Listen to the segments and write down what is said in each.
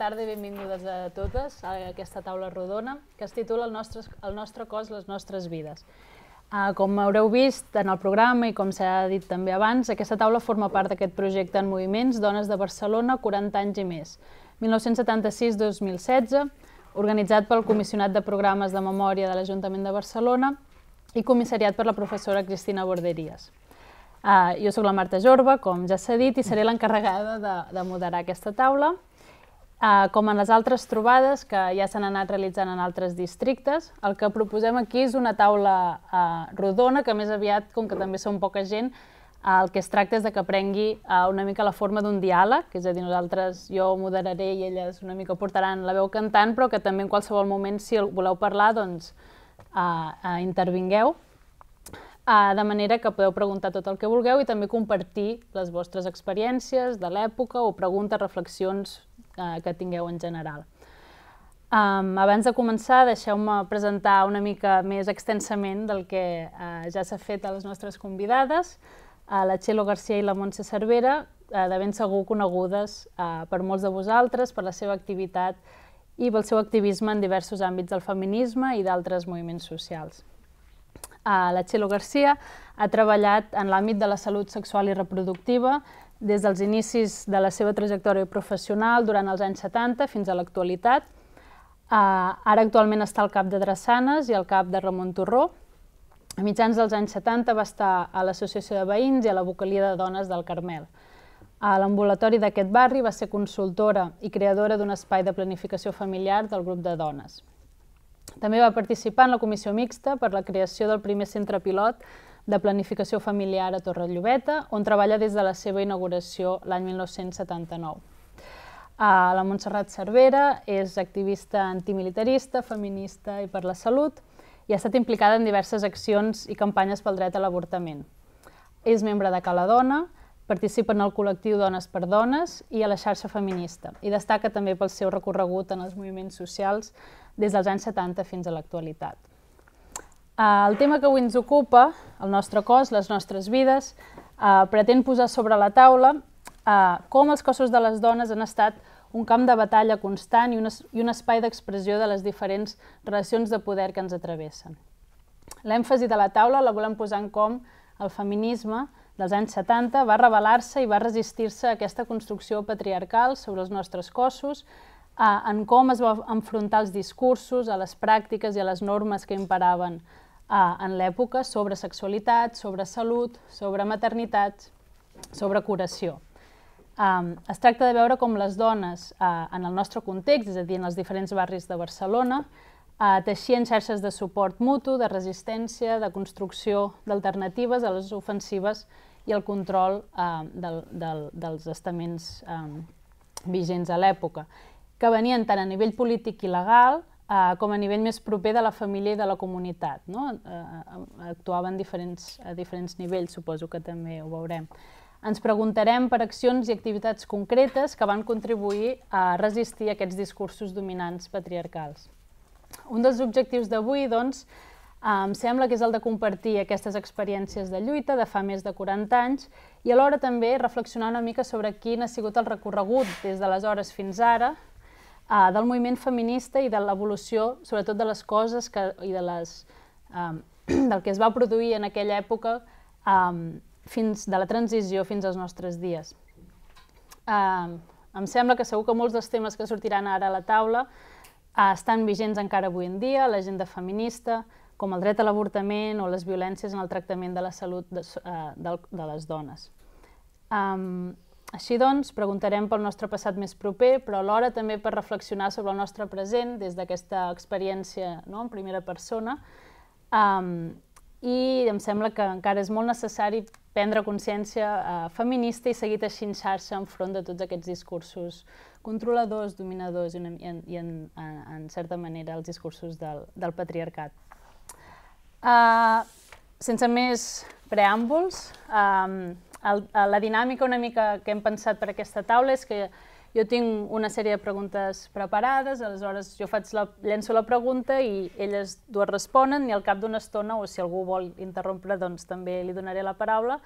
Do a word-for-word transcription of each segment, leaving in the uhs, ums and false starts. tarda i benvingudes a totes a aquesta taula rodona que es titula El nostre, el nostre cos, les nostres vides. Uh, com haureu vist en el programa i com s'ha dit també abans, aquesta taula forma part d'aquest projecte en moviments Dones de Barcelona quaranta anys i més, mil nou-cents setanta-sis a dos mil setze, organitzat pel Comissionat de Programes de Memòria de l'Ajuntament de Barcelona i comissariat per la professora Cristina Borderies. Uh, jo sóc la Marta Jorba, com ja s'ha dit, i seré l'encarregada de, de moderar aquesta taula. Uh, com en les altres trobades que ja s'han anat realitzant en altres districtes, el que proposem aquí és una taula uh, rodona que més aviat, com que també som poca gent, uh, el que es tracta és de que prengui uh, una mica la forma d'un diàleg, és a dir, nosaltres, jo moderaré i elles una mica portaran la veu cantant, però que també en qualsevol moment, si voleu parlar, doncs uh, uh, intervingueu, uh, de manera que podeu preguntar tot el que vulgueu i també compartir les vostres experiències de l'època o preguntes, reflexions que tingueu en general. Um, abans de començar, deixeu-me presentar una mica més extensament del que uh, ja s'ha fet a les nostres convidades, uh, la Chelo García i la Montse Cervera, uh, de ben segur conegudes uh, per molts de vosaltres, per la seva activitat i pel seu activisme en diversos àmbits del feminisme i d'altres moviments socials. Uh, la Chelo García ha treballat en l'àmbit de la salut sexual i reproductiva des dels inicis de la seva trajectòria professional durant els anys setanta fins a l'actualitat. Uh, ara actualment està al C A P de Drassanes i al C A P de Ramón Torró. A mitjans dels anys setanta va estar a l'Associació de Veïns i a la Vocalia de Dones del Carmel. A l'ambulatori d'aquest barri va ser consultora i creadora d'un espai de planificació familiar del grup de dones. També va participar en la comissió mixta per la creació del primer centre pilot de planificació familiar a Torre Llobeta, on treballa des de la seva inauguració l'any mil nou-cents setanta-nou. Uh, la Montserrat Cervera és activista antimilitarista, feminista i per la salut i ha estat implicada en diverses accions i campanyes pel dret a l'avortament. És membre de Caladona, participa en el col·lectiu Dones per Dones i a la xarxa feminista i destaca també pel seu recorregut en els moviments socials des dels anys setanta fins a l'actualitat. El tema que avui ens ocupa, el nostre cos, les nostres vides, eh, pretén posar sobre la taula eh, com els cossos de les dones han estat un camp de batalla constant i un, es, i un espai d'expressió de les diferents relacions de poder que ens atravessen. L'èmfasi de la taula la volem posar en com el feminisme dels anys setanta va rebel·lar-se i va resistir-se a aquesta construcció patriarcal sobre els nostres cossos, eh, en com es va enfrontar als discursos, a les pràctiques i a les normes que imparaven en l'època sobre sexualitat, sobre salut, sobre maternitat, sobre curació. Um, es tracta de veure com les dones, uh, en el nostre context, és a dir, en els diferents barris de Barcelona, uh, teixien xarxes de suport mutu, de resistència, de construcció d'alternatives a les ofensives i el control uh, del, del, dels estaments um, vigents a l'època, que venien tant a nivell polític i legal Uh, com a nivell més proper de la família i de la comunitat, no? Uh, actuava en diferents, a diferents nivells, suposo que també ho veurem. Ens preguntarem per accions i activitats concretes que van contribuir a resistir aquests discursos dominants patriarcals. Un dels objectius d'avui, doncs, em sembla que és el de compartir aquestes experiències de lluita de fa més de quaranta anys i alhora també reflexionar una mica sobre quin ha sigut el recorregut des d'aleshores fins ara del moviment feminista i de l'evolució, sobretot de les coses que, i de les, um, del que es va produir en aquella època um, fins de la transició fins als nostres dies. Um, em sembla que segur que molts dels temes que sortiran ara a la taula uh, estan vigents encara avui en dia, l'agenda feminista, com el dret a l'avortament o les violències en el tractament de la salut de, uh, de les dones. Um, Així doncs, preguntarem pel nostre passat més proper, però alhora també per reflexionar sobre el nostre present des d'aquesta experiència, no?, en primera persona. Um, I em sembla que encara és molt necessari prendre consciència uh, feminista i seguir teixint-se enfront de tots aquests discursos controladors, dominadors i, en, i en, en, en certa manera, els discursos del, del patriarcat. Uh, sense més preàmbuls, um, El, la dinàmica una mica que hem pensat per aquesta taula és que jo tinc una sèrie de preguntes preparades, aleshores jo faig la, llenço la pregunta i elles dues responen i al cap d'una estona, o si algú vol interrompre, doncs també li donaré la paraula,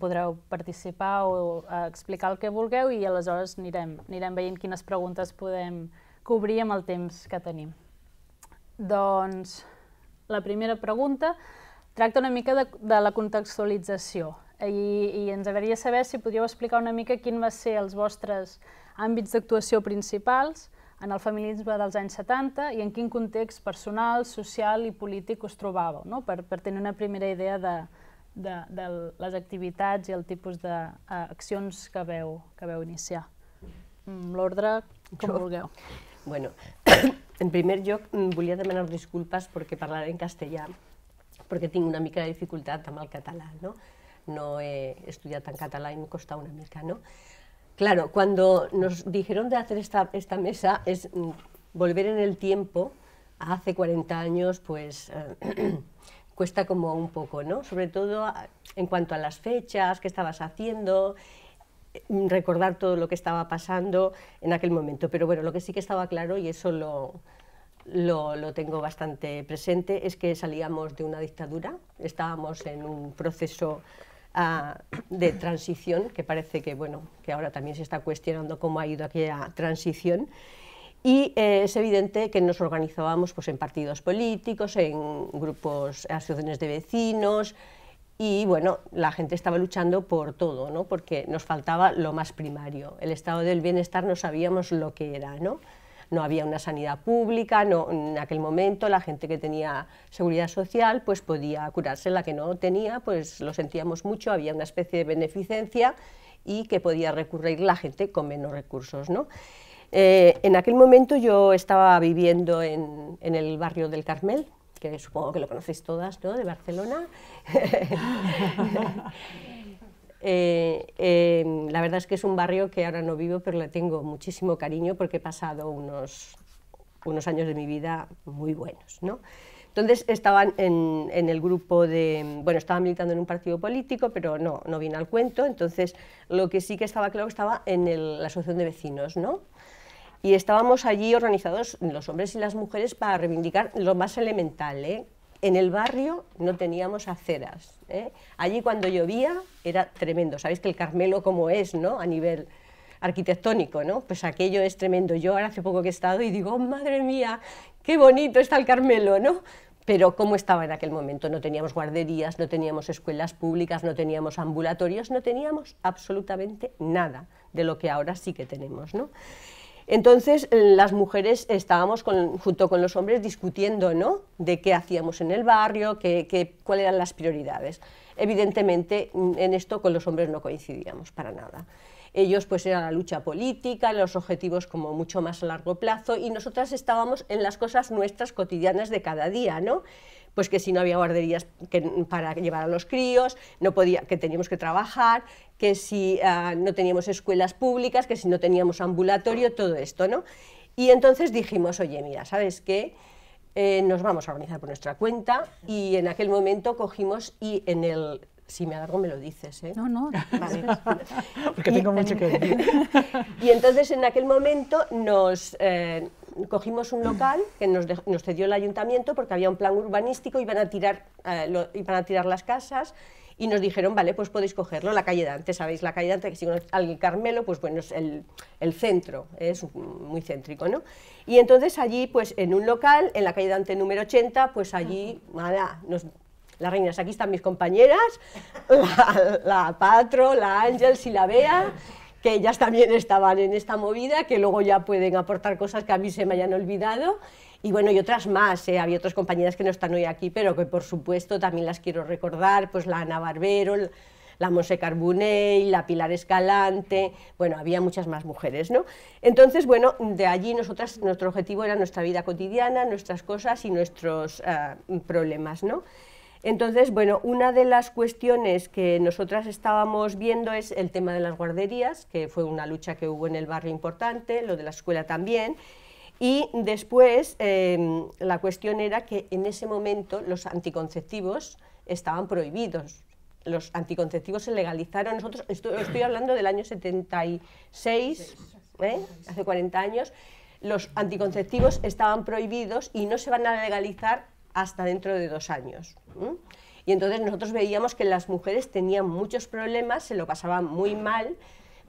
podreu participar o explicar el que vulgueu i aleshores anirem, anirem veient quines preguntes podem cobrir amb el temps que tenim. Doncs la primera pregunta tracta una mica de, de la contextualització i, i ens agradaria saber si podríeu explicar una mica quin va ser els vostres àmbits d'actuació principals en el feminisme dels anys setanta i en quin context personal, social i polític us trobàveu, no? per, per tenir una primera idea de, de, de les activitats i el tipus d'accions que veu, que veu iniciar. L'ordre, com jo vulgueu. Bueno, en primer lloc, volia demanar disculpes perquè parlaré en castellà, perquè tinc una mica de dificultat amb el català, no? No he estudiado en catalán y me costaba una mica, ¿no? Claro, cuando nos dijeron de hacer esta, esta mesa es mm, volver en el tiempo, a hace cuarenta años, pues eh, cuesta como un poco, ¿no? Sobre todo en cuanto a las fechas, qué estabas haciendo, recordar todo lo que estaba pasando en aquel momento. Pero bueno, lo que sí que estaba claro, y eso lo, lo, lo tengo bastante presente, es que salíamos de una dictadura, estábamos en un proceso de transición, que parece que, bueno, que ahora también se está cuestionando cómo ha ido aquella transición, y eh, es evidente que nos organizábamos pues, en partidos políticos, en grupos, asociaciones de vecinos, y bueno, la gente estaba luchando por todo, ¿no? Porque nos faltaba lo más primario, el estado del bienestar no sabíamos lo que era, ¿no? No había una sanidad pública, no, en aquel momento la gente que tenía seguridad social pues podía curarse, la que no tenía pues lo sentíamos mucho, había una especie de beneficencia y que podía recurrir la gente con menos recursos, ¿no? Eh, en aquel momento yo estaba viviendo en, en el barrio del Carmel, que supongo que lo conocéis todas, ¿no?, de Barcelona. Eh, eh, la verdad es que es un barrio que ahora no vivo, pero le tengo muchísimo cariño porque he pasado unos, unos años de mi vida muy buenos, ¿no? Entonces estaban en, en el grupo de... Bueno, estaba militando en un partido político, pero no, no vine al cuento. Entonces lo que sí que estaba claro estaba en el, la asociación de vecinos, ¿no? Y estábamos allí organizados los hombres y las mujeres para reivindicar lo más elemental, ¿eh? En el barrio no teníamos aceras, ¿eh? Allí cuando llovía era tremendo, sabéis que el Carmelo como es, ¿no?, a nivel arquitectónico, ¿no?, pues aquello es tremendo. Yo ahora hace poco que he estado y digo, madre mía, qué bonito está el Carmelo, ¿no?, pero cómo estaba en aquel momento, no teníamos guarderías, no teníamos escuelas públicas, no teníamos ambulatorios, no teníamos absolutamente nada de lo que ahora sí que tenemos, ¿no? Entonces las mujeres estábamos con, junto con los hombres discutiendo, ¿no?, de qué hacíamos en el barrio, qué, qué, cuáles eran las prioridades. Evidentemente en esto con los hombres no coincidíamos para nada. Ellos pues eran la lucha política, los objetivos como mucho más a largo plazo y nosotras estábamos en las cosas nuestras cotidianas de cada día, ¿no? Pues que si no había guarderías que, para llevar a los críos, no podía, que teníamos que trabajar, que si uh, no teníamos escuelas públicas, que si no teníamos ambulatorio, todo esto, ¿no? Y entonces dijimos, oye, mira, ¿sabes qué? Eh, nos vamos a organizar por nuestra cuenta, y en aquel momento cogimos y en el... Si me alargo me lo dices, ¿eh? No, no. Vale. Porque tengo mucho que decir. Y entonces en aquel momento nos... Eh, cogimos un local que nos, de, nos cedió el ayuntamiento porque había un plan urbanístico, iban a, tirar, eh, lo, iban a tirar las casas y nos dijeron, vale, pues podéis cogerlo, la calle Dante, sabéis, la calle Dante, que si al Carmelo, pues bueno, es el, el centro, eh, es muy céntrico, ¿no? Y entonces allí, pues en un local, en la calle Dante número ochenta, pues allí, nada, nos... Las reinas, aquí están mis compañeras, la, la Patro, la Ángels y la Bea, que ellas también estaban en esta movida, que luego ya pueden aportar cosas que a mí se me hayan olvidado, y bueno, y otras más, ¿eh? Había otras compañeras que no están hoy aquí, pero que por supuesto también las quiero recordar, pues la Ana Barbero, la Montse Carbuné, la Pilar Escalante, bueno, había muchas más mujeres, ¿no? Entonces, bueno, de allí nosotras, nuestro objetivo era nuestra vida cotidiana, nuestras cosas y nuestros uh, problemas, ¿no? Entonces, bueno, una de las cuestiones que nosotras estábamos viendo es el tema de las guarderías, que fue una lucha que hubo en el barrio importante, lo de la escuela también, y después eh, la cuestión era que en ese momento los anticonceptivos estaban prohibidos, los anticonceptivos se legalizaron, nosotros estoy, estoy hablando del año setenta y seis, ¿eh?, hace cuarenta años, los anticonceptivos estaban prohibidos y no se van a legalizar hasta dentro de dos años, ¿m? Y entonces nosotros veíamos que las mujeres tenían muchos problemas, se lo pasaban muy mal,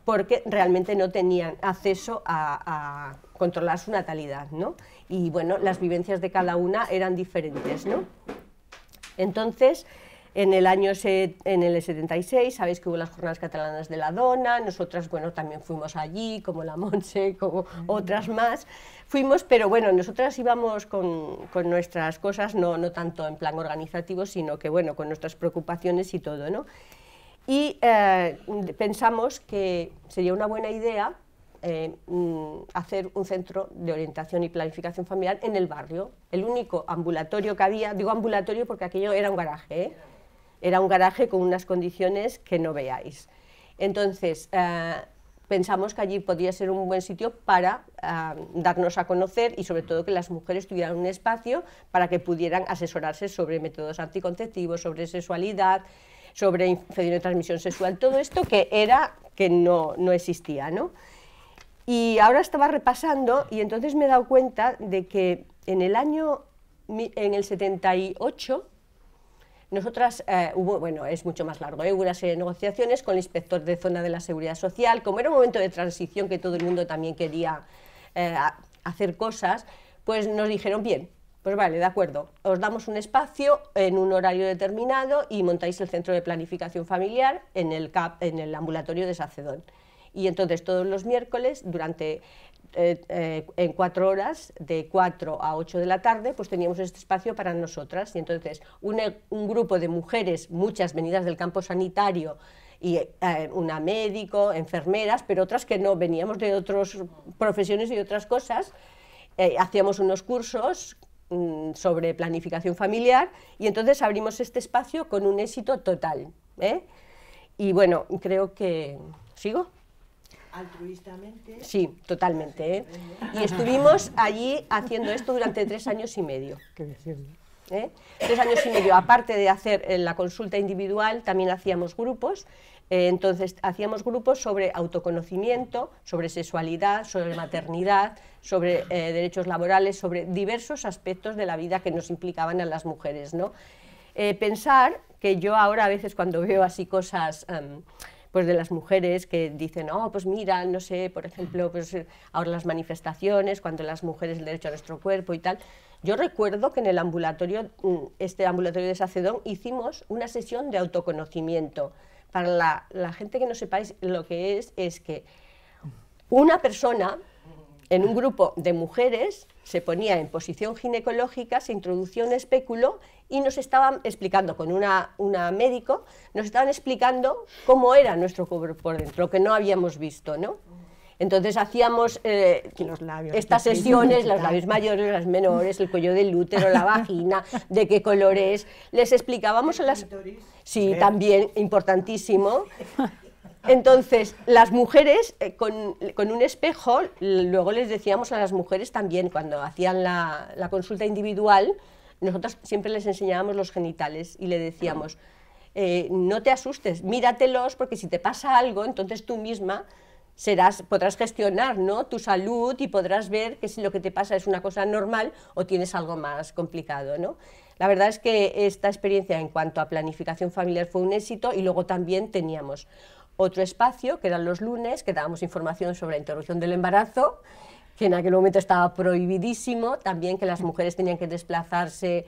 porque realmente no tenían acceso a, a controlar su natalidad, ¿no? Y bueno, las vivencias de cada una eran diferentes, ¿no? Entonces, en el año en el setenta y seis, sabéis que hubo las Jornadas Catalanas de la Dona, nosotras, bueno, también fuimos allí, como la Montse, como otras más, fuimos, pero bueno, nosotras íbamos con, con nuestras cosas, no, no tanto en plan organizativo, sino que bueno, con nuestras preocupaciones y todo, ¿no? Y eh, pensamos que sería una buena idea Eh, hacer un centro de orientación y planificación familiar en el barrio, el único ambulatorio que había, digo ambulatorio porque aquello era un garaje, ¿eh? Era un garaje con unas condiciones que no veáis. Entonces, eh, pensamos que allí podía ser un buen sitio para eh, darnos a conocer y sobre todo que las mujeres tuvieran un espacio para que pudieran asesorarse sobre métodos anticonceptivos, sobre sexualidad, sobre infección de transmisión sexual, todo esto que era, que no, no existía, ¿no? Y ahora estaba repasando y entonces me he dado cuenta de que en el año, en el setenta y ocho, nosotras, eh, hubo, bueno, es mucho más largo, ¿eh? Hubo una serie de negociaciones con el inspector de zona de la Seguridad Social, como era un momento de transición que todo el mundo también quería eh, hacer cosas, pues nos dijeron, bien, pues vale, de acuerdo, os damos un espacio en un horario determinado y montáis el centro de planificación familiar en el, C A P, en el ambulatorio de Sacedón. Y entonces todos los miércoles, durante eh, eh, en cuatro horas, de cuatro a ocho de la tarde, pues teníamos este espacio para nosotras. Y entonces un, un grupo de mujeres, muchas venidas del campo sanitario, y eh, una médico, enfermeras, pero otras que no, veníamos de otras profesiones y otras cosas, eh, hacíamos unos cursos mm, sobre planificación familiar y entonces abrimos este espacio con un éxito total, ¿eh? Y bueno, creo que... ¿Sigo? Altruistamente. Sí, totalmente, ¿eh? Y estuvimos allí haciendo esto durante tres años y medio. ¿Qué decirlo? ¿Eh? Tres años y medio, aparte de hacer eh, la consulta individual, también hacíamos grupos. Eh, entonces, hacíamos grupos sobre autoconocimiento, sobre sexualidad, sobre maternidad, sobre eh, derechos laborales, sobre diversos aspectos de la vida que nos implicaban a las mujeres, ¿no? Eh, pensar que yo ahora a veces cuando veo así cosas... Um, pues de las mujeres que dicen, oh, pues mira, no sé, por ejemplo, pues ahora las manifestaciones, cuando las mujeres el derecho a nuestro cuerpo y tal. Yo recuerdo que en el ambulatorio, este ambulatorio de Sacedón, hicimos una sesión de autoconocimiento. Para la, la gente que no sepáis lo que es, es que una persona en un grupo de mujeres se ponía en posición ginecológica, se introducía un espéculo y nos estaban explicando, con una, una médico, nos estaban explicando cómo era nuestro cuerpo por dentro, lo que no habíamos visto, ¿no? Entonces hacíamos eh, los labios, estas sesiones, los labios mayores, las menores, el cuello del útero, la vagina, de qué color es, les explicábamos a las... Sí, también, importantísimo. Entonces, las mujeres, eh, con, con un espejo, luego les decíamos a las mujeres también, cuando hacían la, la consulta individual, nosotros siempre les enseñábamos los genitales y le decíamos, eh, no te asustes, míratelos, porque si te pasa algo, entonces tú misma serás, podrás gestionar, ¿no?, tu salud y podrás ver que si lo que te pasa es una cosa normal o tienes algo más complicado, ¿no? La verdad es que esta experiencia en cuanto a planificación familiar fue un éxito y luego también teníamos otro espacio, que eran los lunes, que dábamos información sobre la interrupción del embarazo, que en aquel momento estaba prohibidísimo, también que las mujeres tenían que desplazarse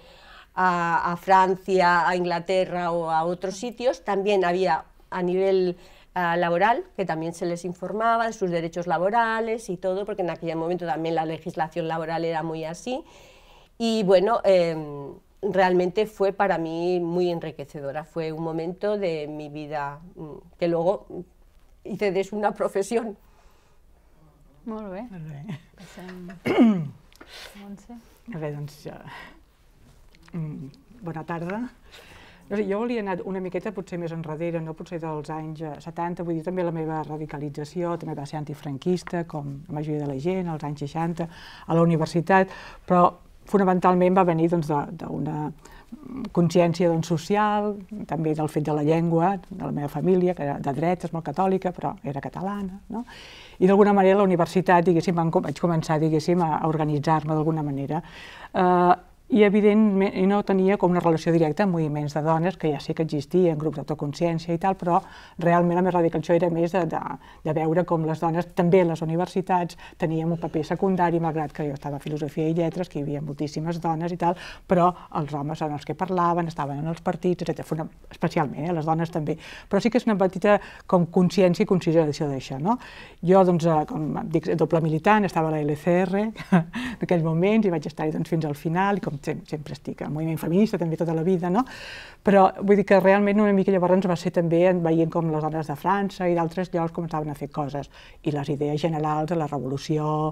a, a Francia, a Inglaterra o a otros sitios. También había a nivel uh, laboral, que también se les informaba de sus derechos laborales y todo, porque en aquel momento también la legislación laboral era muy así. Y bueno, eh, realmente fue para mí muy enriquecedora, fue un momento de mi vida que luego hice de una profesión. Muy bien. Molt bé. Passem... Montse. A veure, doncs... Mm, bona tarda. No sé, jo volia anar una miqueta potser més enrere, no potser dels anys setanta, vull dir, també la meva radicalització, també va ser antifranquista, com la majoria de la gent, als anys seixanta, a la universitat, però fonamentalment va venir d'una consciència social, també del fet de la llengua, de la meva família, que era de drets, molt catòlica, però era catalana. I d'alguna manera la universitat, diguéssim, vaig començar a organitzar-me d'alguna manera. I, evidentment, no tenia com una relació directa amb moviments de dones, que ja sé que existien, grups d'autoconsciència i tal, però realment la meva radicació era més de, de, de veure com les dones, també en les universitats, teníem un paper secundari, malgrat que jo estava a Filosofia i Lletres, que hi havia moltíssimes dones i tal, però els homes eren els que parlaven, estaven en els partits, etcètera. Especialment, eh, les dones també. Però sí que és una petita com consciència i consideració d'això, no? Jo, doncs, com dic, doble militant, estava a la L C R en aquells moments i vaig estar-hi doncs, fins al final, i com sempre estic al moviment feminista, també tota la vida, no? Però vull dir que realment una mica llavors va ser també veient com les dones de França i d'altres llocs començaven a fer coses. I les idees generals de la revolució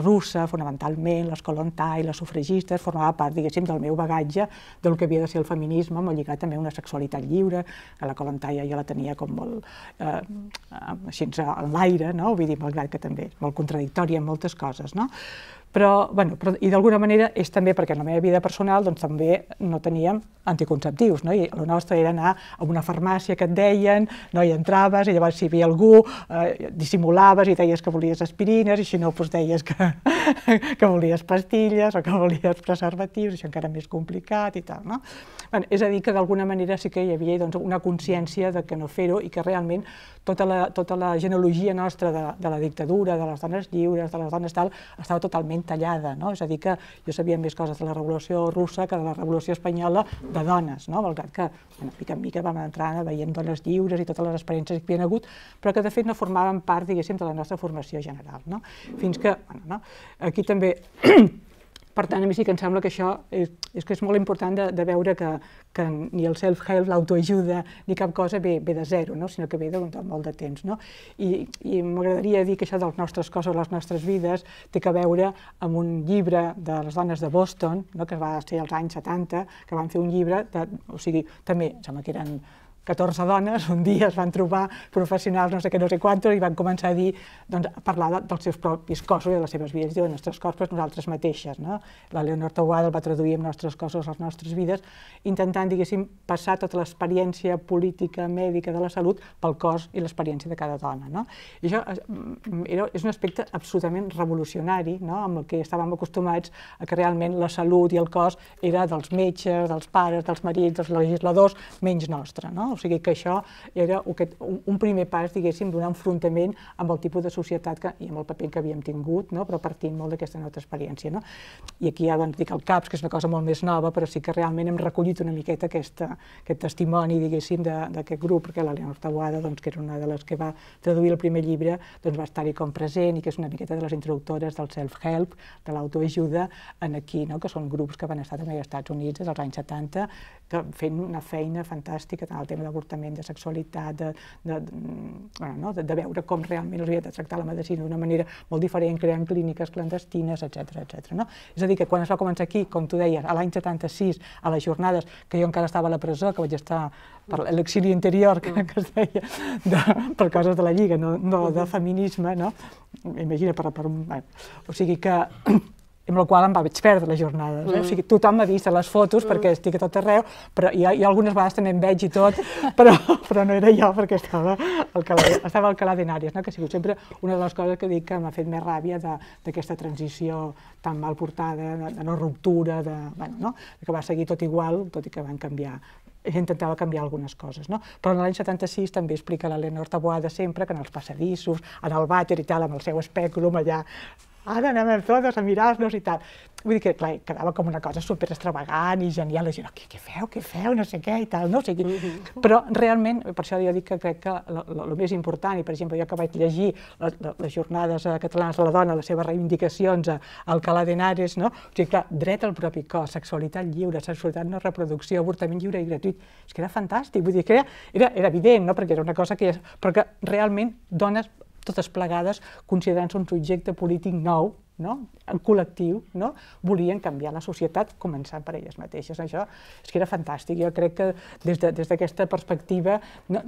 russa, fonamentalment, l'escolontai, les sufragistes, formava part, diguéssim, del meu bagatge del que havia de ser el feminisme, molt lligat també a una sexualitat lliure, que la colontai jo la tenia com molt així en l'aire, no? Vull dir, malgrat que també és molt contradictòria en moltes coses, no? Però, bueno, i d'alguna manera és també perquè en la meva vida personal doncs també no teníem anticonceptius, no? I el nostre era anar a una farmàcia que et deien, no hi entraves, i llavors si hi havia algú dissimulaves i deies que volies aspirines, i si no doncs deies que volies pastilles o que volies preservatius, això encara més complicat i tal, no? És a dir, que d'alguna manera sí que hi havia una consciència de que no fer-ho i que realment tota la genealogia nostra de la dictadura, de les dones lliures, de les dones tal, estava totalment tallada, no? És a dir, que jo sabia més coses de la revolució russa que de la revolució espanyola de dones, no? Malgrat que una mica en mica vam entrar veient dones lliures i totes les experiències que hi havia hagut, però que de fet no formaven part, diguéssim, de la nostra formació general, no? Fins que, bueno, no? Aquí també... Per tant, a mi sí que em sembla que això és que és molt important de veure que ni el self-help, l'autoajuda, ni cap cosa ve de zero, sinó que ve de molt de temps. I m'agradaria dir que això de les nostres coses, les nostres vides, té a veure amb un llibre de les dones de Boston, que va ser als anys setanta, que van fer un llibre, o sigui, també em sembla que eren catorze dones, un dia es van trobar professionals no sé què, no sé quantos, i van començar a dir, doncs, a parlar dels seus propis cossos i de les seves vides, i de les nostres cossos, però nosaltres mateixes, no? La Leonor Ostaguada el va traduir amb nostres cossos, les nostres vides, intentant, diguéssim, passar tota l'experiència política, mèdica, de la salut pel cos i l'experiència de cada dona, no? I això és un aspecte absolutament revolucionari, no? Amb el que estàvem acostumats a que realment la salut i el cos era dels metges, dels pares, dels marits, dels legisladors, menys nostre, no? O sigui que això era un primer pas, diguéssim, d'un enfrontament amb el tipus de societat i amb el paper que havíem tingut, però partint molt d'aquesta nostra experiència. I aquí ja dic el CAPS, que és una cosa molt més nova, però sí que realment hem recollit una miqueta aquest testimoni, diguéssim, d'aquest grup, perquè la Leonor Ostaguada, que era una de les que va traduir el primer llibre, va estar-hi com present i que és una miqueta de les introductores del self-help, de l'autoajuda, aquí, que són grups que van estar també als Estats Units des dels anys setanta, fent una feina fantàstica tant al tema d'avortament, de sexualitat, de veure com realment els havia de tractar la medicina d'una manera molt diferent, creant clíniques clandestines, etcètera. És a dir, que quan es va començar aquí, com tu deies, a l'any setanta-sis, a les jornades, que jo encara estava a la presó, que vaig estar per l'exili interior, que es deia, per coses de la Lliga, no de feminisme, no? Imagina, per un... O sigui que... amb la qual em vaig perdre les jornades. O sigui, tothom m'ha vist a les fotos perquè estic a tot arreu, i algunes vegades també em veig i tot, però no era jo perquè estava a Alcalá de Henares, que ha sigut sempre una de les coses que dic que m'ha fet més ràbia d'aquesta transició tan mal portada, de no ruptura, que va seguir tot igual, tot i que van canviar. Intentava canviar algunes coses, no? Però en l'any setanta-sis també explica l'Elena Ortaboada sempre que en els passadissos, en el vàter i tal, amb el seu espèculum allà, ara anem totes a mirar-nos i tal. Vull dir que, clar, quedava com una cosa super extravagant i genial, la gent, què feu, què feu, no sé què i tal, no? O sigui, però realment, per això jo dic que crec que el més important, i per exemple jo que vaig llegir les jornades catalanes de la dona, les seves reivindicacions a Alcalá de Henares, no? O sigui, clar, dret al propi cos, sexualitat lliure, sexualitat no reproducció, avortament lliure i gratuït, és que era fantàstic, vull dir que era evident, no? Perquè era una cosa que... Però que realment dones totes plegades, considerant-se un subjecte polític nou, en col·lectiu, volien canviar la societat començant per elles mateixes. Això és que era fantàstic. Jo crec que des d'aquesta perspectiva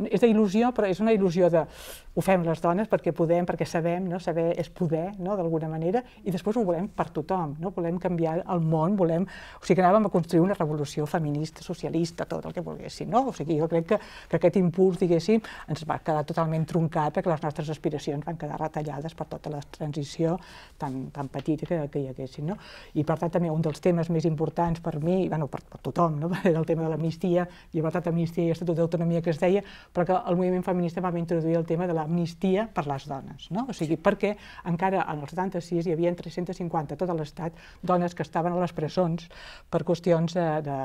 és d'il·lusió, però és una il·lusió de ho fem les dones perquè podem, perquè sabem, saber és poder, d'alguna manera, i després ho volem per tothom, volem canviar el món, volem... O sigui que anàvem a construir una revolució feminista, socialista, tot el que volguéssim, no? O sigui, jo crec que aquest impuls, diguéssim, ens va quedar totalment truncat perquè les nostres aspiracions van quedar retallades per tota la transició tan tan petita que, que hi haguessin. No? I per tant també un dels temes més importants per mi, bueno, per, per tothom, no? Era el tema de l'amnistia, llibertat, amnistia i estatut d'autonomia que es deia, però que el moviment feminista va introduir el tema de l'amnistia per les dones. No? O sigui, perquè encara en el setanta-sis hi havia tres-centes cinquanta a tot l'Estat dones que estaven a les presons per qüestions de, de,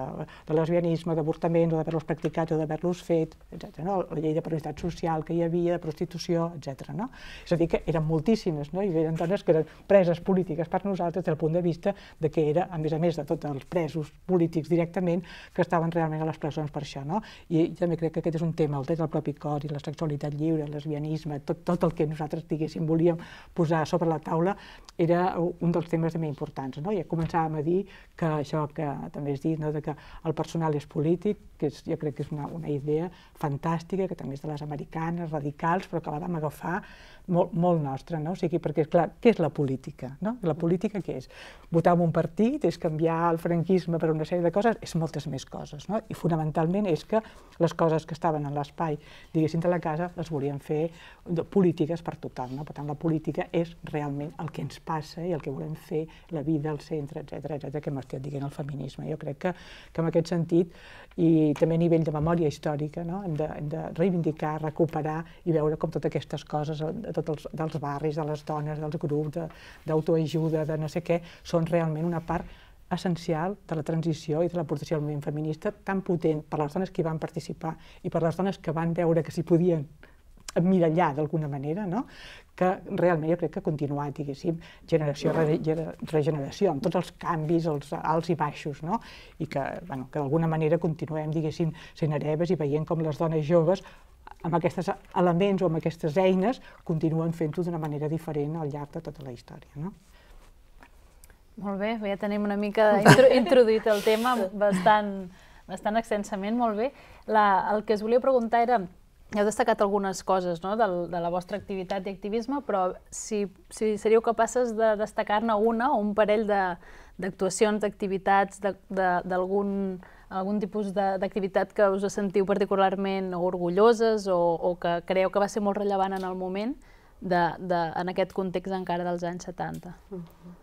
de lesbianisme, d'avortaments, o d'haver-los practicat o d'haver-los fet, etcètera. No? La llei de prioritat social que hi havia, de prostitució, etcètera. No? És a dir, que eren moltíssimes, no? I eren dones que eren preses polítiques per nosaltres des del punt de vista de que era, a més a més de tots els presos polítics directament, que estaven realment a les presons per això. No? I també crec que aquest és un tema, el tema del propi cos i la sexualitat lliure, el lesbianisme, tot, tot el que nosaltres, diguéssim, volíem posar sobre la taula era un dels temes també importants. No? Ja començàvem a dir que això que també es dit, no? Que el personal és polític, que és, jo crec que és una, una idea fantàstica, que també és de les americanes, radicals, però que la vam agafar molt, molt nostra. No? O sigui, perquè, clar, què és la política? No? La política què és? Votar en un partit, és canviar el franquisme per una sèrie de coses, és moltes més coses. No? I fonamentalment és que les coses que estaven en l'espai, diguéssim, de la casa, les volien fer polítiques per tothom. No? Per tant, la política és realment el que ens passa i el que volem fer, la vida al centre, etcètera, etcètera, que hem estat dient el feminisme. Jo crec que, que en aquest sentit, i també a nivell de memòria històrica, no? hem, de, hem de reivindicar, recuperar i veure com totes aquestes coses, de tots els, dels barris, de les dones, dels grups, d'autoajuda, de, de no sé què, són realment una part essencial de la transició i de l'aportació al moviment feminista tan potent per les dones que hi van participar i per les dones que van veure que s'hi podien emmirallar d'alguna manera, no? Que realment jo crec que ha continuat, diguéssim, generació a regeneració, amb tots els canvis, els alts i baixos, no? I que, bueno, que d'alguna manera continuem, diguéssim, sent hereves i veient com les dones joves amb aquests elements o amb aquestes eines continuen fent-ho d'una manera diferent al llarg de tota la història, no? Molt bé, ja tenim una mica introduït el tema bastant, bastant extensament, molt bé. La, el que us volia preguntar era, heu destacat algunes coses, no?, de, de la vostra activitat i activisme, però si, si seríeu capaces de destacar-ne una o un parell d'actuacions, d'activitats, d'algun algun tipus d'activitat que us sentiu particularment orgulloses o, o que creieu que va ser molt rellevant en el moment, de, de, en aquest context encara dels anys setanta. Mm-hmm.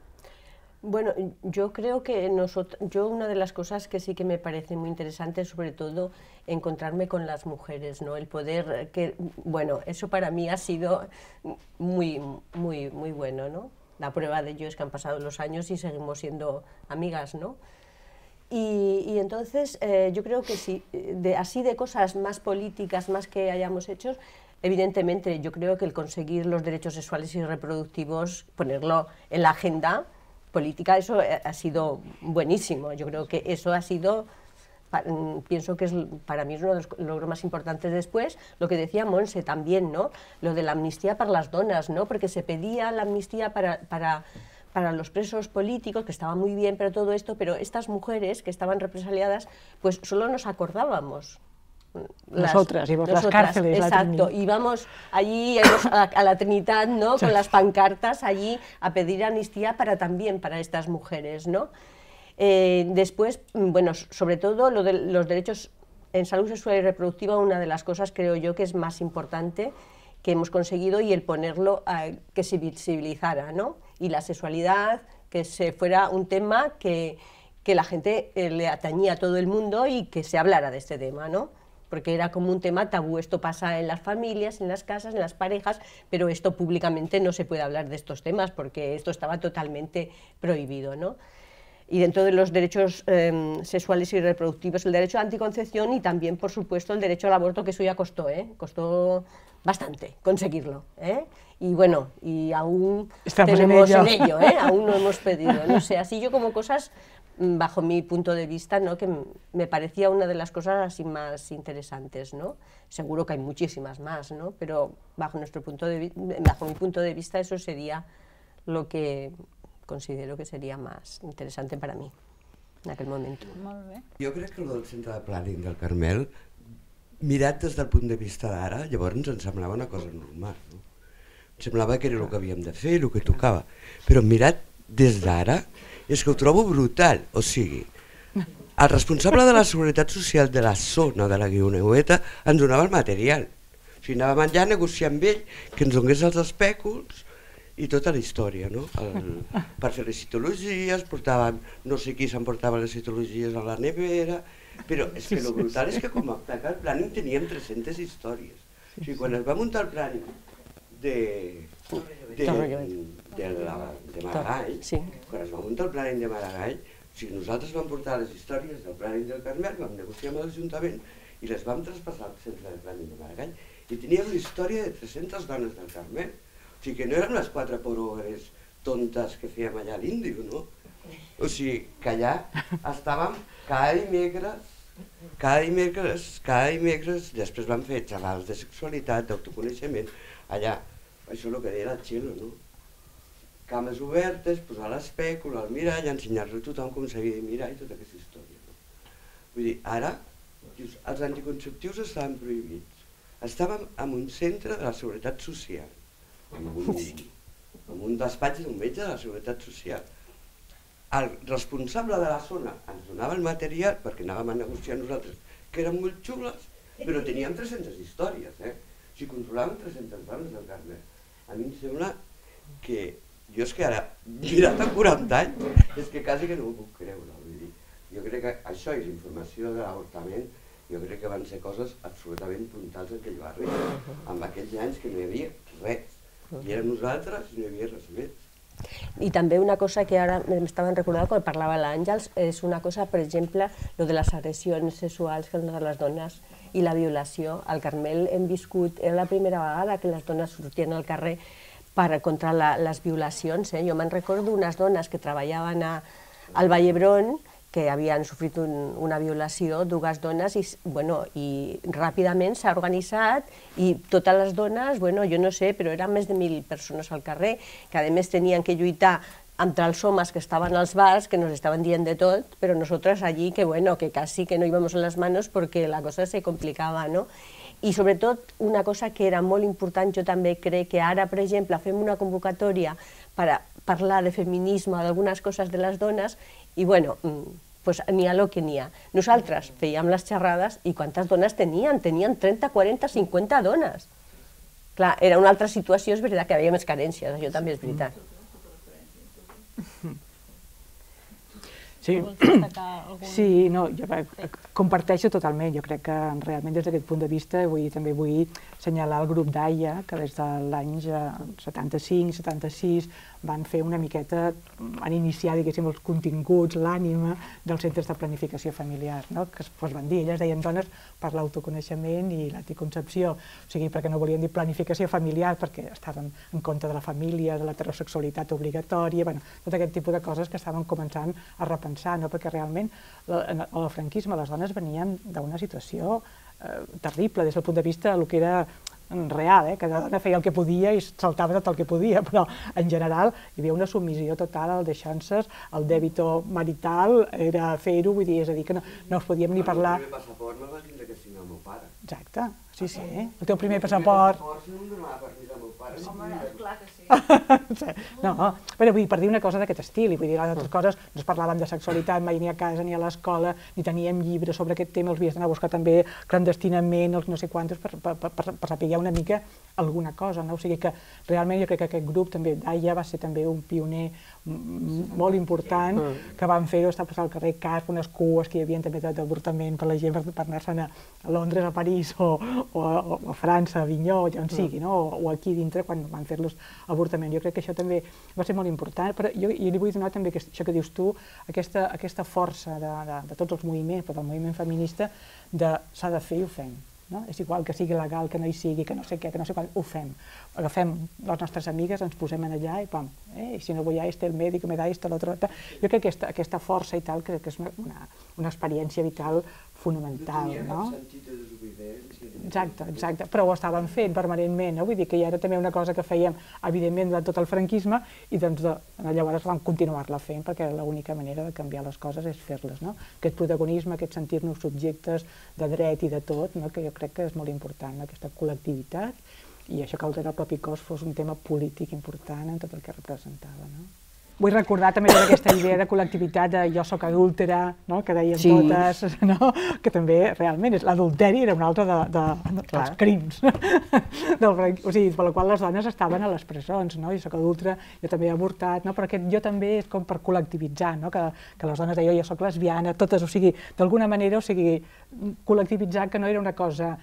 Bueno, yo creo que nosotros, yo una de las cosas que sí que me parece muy interesante, sobre todo encontrarme con las mujeres, ¿no? El poder que, bueno, eso para mí ha sido muy, muy, muy bueno, ¿no? La prueba de ello es que han pasado los años y seguimos siendo amigas, ¿no? Y, y entonces eh, yo creo que sí, de, así de cosas más políticas, más que hayamos hecho, evidentemente yo creo que el conseguir los derechos sexuales y reproductivos, ponerlo en la agenda política, eso ha sido buenísimo. Yo creo que eso ha sido, pa, pienso que es, para mí es uno de los logros más importantes. Después, lo que decía Montse también, ¿no? Lo de la amnistía para las donas, ¿no? Porque se pedía la amnistía para, para, para los presos políticos, que estaba muy bien, pero todo esto, pero estas mujeres que estaban represaliadas, pues solo nos acordábamos. Las, nosotras, íbamos nosotras, las cárceles. Exacto, la íbamos allí a, a la Trinidad, ¿no? Con las pancartas allí a pedir amnistía para también para estas mujeres, ¿no? Eh, después, bueno, sobre todo lo de los derechos en salud sexual y reproductiva, una de las cosas creo yo que es más importante que hemos conseguido y el ponerlo a, que se visibilizara, ¿no? Y la sexualidad, que se fuera un tema que, que la gente eh, le atañía a todo el mundo y que se hablara de este tema, ¿no? Porque era como un tema tabú, esto pasa en las familias, en las casas, en las parejas, pero esto públicamente no se puede hablar de estos temas porque esto estaba totalmente prohibido, ¿no? Y dentro de los derechos eh, sexuales y reproductivos, el derecho a la anticoncepción y también, por supuesto, el derecho al aborto, que eso ya costó, ¿eh? Costó bastante conseguirlo, ¿eh? Y bueno, y aún estamos tenemos en ello, en ello, ¿eh? Aún no hemos pedido, no sé, así yo como cosas bajo mi punto de vista, ¿no? Que me parecía una de las cosas así más interesantes, ¿no? Seguro que hay muchísimas más, ¿no? Pero bajo nuestro punto de bajo mi punto de vista eso sería lo que considero que sería más interesante para mí en aquel momento. Jo crec que el del centre de planning del Carmel, mirat des del punt de vista d'ara, llavors ens semblava una cosa normal, no? Em semblava que era el que havíem de fer, el que tocava, però mirat des d'ara és que ho trobo brutal, o sigui, el responsable de la Seguretat Social de la zona de la Guiuneueta ens donava el material, o sigui, anàvem allà a negociar amb ell que ens donés els espèculs i tota la història, no? Per fer les citologies, portaven, no sé qui s'emportava les citologies a la nevera, però és que el brutal és que com a placa el plànim teníem tres-centes històries. O sigui, quan es va muntar el plànim de Maragall, quan es va muntar el plànim de Maragall, nosaltres vam portar les històries del plànim del Carmel, vam negociar amb l'Ajuntament i les vam traspassar al centre del plànim de Maragall i teníem la història de tres-centes dones del Carmel. O sigui que no eren les quatre porogres tontes que fèiem allà a l'Índio, no? O sigui que allà estàvem cada dimecres, cada dimecres, cada dimecres, després vam fer xerrades de sexualitat, d'autoconeixement, allà, això és el que deia la Chelo, no? Cames obertes, posar l'espècul, el mirall, ensenyar-li a tothom com s'havia de mirar i tota aquesta història, no? Vull dir, ara, els anticonceptius estaven prohibits. Estàvem en un centre de la Seguretat Social, en un despatx d'un metge de la Seguretat Social. El responsable de la zona ens donava el material perquè anàvem a negociar nosaltres, que eren molt xules, però teníem tres-centes històries, eh? O sigui, controlàvem tres-centes dones del Carmel. A mi em sembla que, jo és que ara, mirat a quaranta anys, és que quasi que no ho puc creure, vull dir. Jo crec que això i la informació de l'avortament, jo crec que van ser coses absolutament puntals en aquell barri, en aquells anys que no hi havia res. I érem nosaltres i no hi havia res més. I també una cosa que ara m'estaven recordant quan parlava l'Àngels, és una cosa, per exemple, lo de les agressions sexuals contra les dones i la violació. Al Carmel hem viscut, era la primera vegada que les dones sortien al carrer contra les violacions. Jo me'n recordo unes dones que treballaven al Vall d'Hebron que havien sofrit una violació, dues dones, i ràpidament s'ha organitzat i totes les dones, jo no sé, però eren més de mil persones al carrer, que a més tenien que lluitar entre els homes que estaven als bars, que nos estaven dient de tot, però nosaltres allí que quasi que no íbamos en les manos perquè la cosa se complicava, no? I sobretot una cosa que era molt important, jo també crec que ara, per exemple, fem una convocatòria per parlar de feminisme, d'algunes coses de les dones, i bueno, pues n'hi ha el que n'hi ha. Nosaltres fèiem les xerrades i quantes dones tenien? Tenien trenta, quaranta, cinquanta dones. Clar, era una altra situació, és veritat que hi havia més carències, això també és veritat. Sí, comparteixo totalment. Jo crec que realment des d'aquest punt de vista també vull assenyalar el grup d'A I A, que des de l'any setanta-cinc, setanta-sis van fer una miqueta, van iniciar els continguts, l'ànima dels centres de planificació familiar, que es van dir, elles deien dones per l'autoconeixement i l'anticoncepció, o sigui, perquè no volien dir planificació familiar, perquè estaven en contra de la família, de la heterosexualitat obligatòria, tot aquest tipus de coses que estaven començant a repensar, perquè realment el franquisme, les dones venien d'una situació terrible des del punt de vista del que era real, cada dona feia el que podia i saltava tot el que podia, però en general hi havia una submissió total al deixances, al dèbito marital, era fer-ho, vull dir, és a dir, que no es podíem ni parlar... El meu primer passaport me'l va tindre que signar el meu pare. Exacte, sí, sí, el teu primer passaport... El meu primer passaport no em donava permís al meu pare. Home, és clar que sí. No, però vull dir, per dir una cosa d'aquest estil, i vull dir, d'altres coses, no es parlàvem de sexualitat mai ni a casa ni a l'escola, ni teníem llibres sobre aquest tema, els havies d'anar a buscar també clandestinament, els no sé quantos, per saber una mica alguna cosa, no? O sigui que realment jo crec que aquest grup també d'A I A va ser també un pioner molt important, que van fer-ho, està passant al carrer Casp, unes cues que hi havia també d'avortament per la gent per anar-se'n a Londres, a París, o a França, a Avinyó, o on sigui, no? O aquí dintre, quan van fer-los avortament. Jo crec que això també va ser molt important, però jo li vull donar també això que dius tu, aquesta força de tots els moviments, però del moviment feminista, de s'ha de fer i ho fem. És igual que sigui legal, que no hi sigui, que no sé què, que no sé quan, ho fem. Agafem les nostres amigues, ens posem allà i pam, i si no voy a este, el médico, me da esto, l'altre... Jo crec que aquesta força i tal, crec que és una experiència vital fonamental, no? Exacte, exacte, però ho estaven fent permanentment, vull dir que ja era també una cosa que fèiem, evidentment, durant tot el franquisme, i doncs llavors vam continuar-la fent, perquè l'única manera de canviar les coses és fer-les, no? Aquest protagonisme, aquest sentir-nos subjectes de dret i de tot, que jo crec que és molt important, aquesta col·lectivitat, i això que el propi cos fos un tema polític important en tot el que representava, no? Vull recordar també aquesta idea de col·lectivitat de jo soc adúltera, que deies totes, que també realment l'adulteri era un altre dels crims, per la qual les dones estaven a les presons, jo soc adúltera, jo també he avortat, però jo també és com per col·lectivitzar, que les dones deien jo soc lesbiana, totes, o sigui, d'alguna manera, o sigui, col·lectivitzar que no era una cosa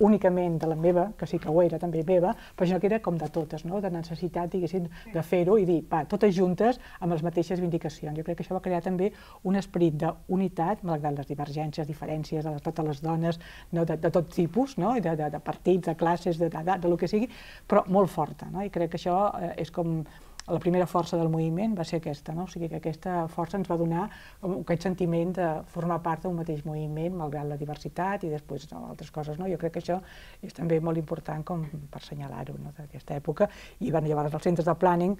únicament de la meva, que sí que ho era també meva, però sinó que era com de totes, de necessitat, diguéssim, de fer-ho i dir, va, totes juntes, juntes amb les mateixes vindicacions. Jo crec que això va crear també un esperit d'unitat, malgrat les divergències, diferències de totes les dones, de tot tipus, de partits, de classes, del que sigui, però molt forta. I crec que això és com la primera força del moviment, va ser aquesta. O sigui que aquesta força ens va donar aquest sentiment de formar part d'un mateix moviment, malgrat la diversitat i després altres coses. Jo crec que això és també molt important per assenyalar-ho d'aquesta època. I llavors els centres de planning,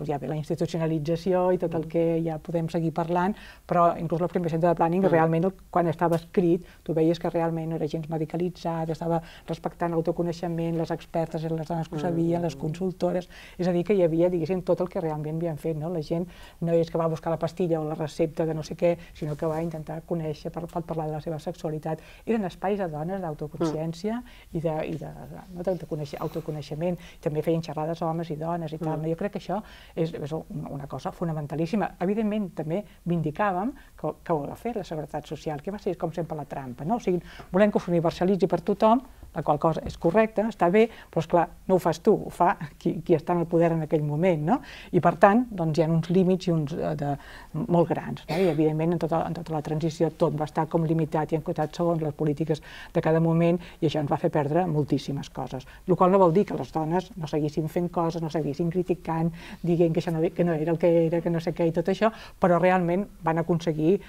ja ve la institucionalització i tot el que ja podem seguir parlant, però inclús el primer centre de planning realment quan estava escrit tu veies que realment no era gens medicalitzat, estava respectant l'autoconeixement, les expertes, les dones que ho sabien, les consultores, és a dir que hi havia, diguéssim, tot el que realment havien fet, la gent no és que va buscar la pastilla o la recepta de no sé què, sinó que va intentar conèixer, parlar de la seva sexualitat, eren espais de dones d'autoconsciència i d'autoconeixement, també feien xerrades homes i dones i tal, jo crec que això és una cosa fonamentalíssima. Evidentment, també vindicàvem que ho ha de fer la Seguretat Social, que va ser com sempre la trampa. O sigui, volem que s'universalitzi per tothom, la qual cosa és correcta, està bé, però és clar, no ho fas tu, ho fa qui està en el poder en aquell moment. I per tant, hi ha uns límits molt grans. I evidentment, en tota la transició tot va estar com limitat i encotat segons les polítiques de cada moment i això ens va fer perdre moltíssimes coses. El qual no vol dir que les dones no seguissin fent coses, no seguissin criticant, dient que això no era el que era, que no sé què i tot això, però realment van aconseguir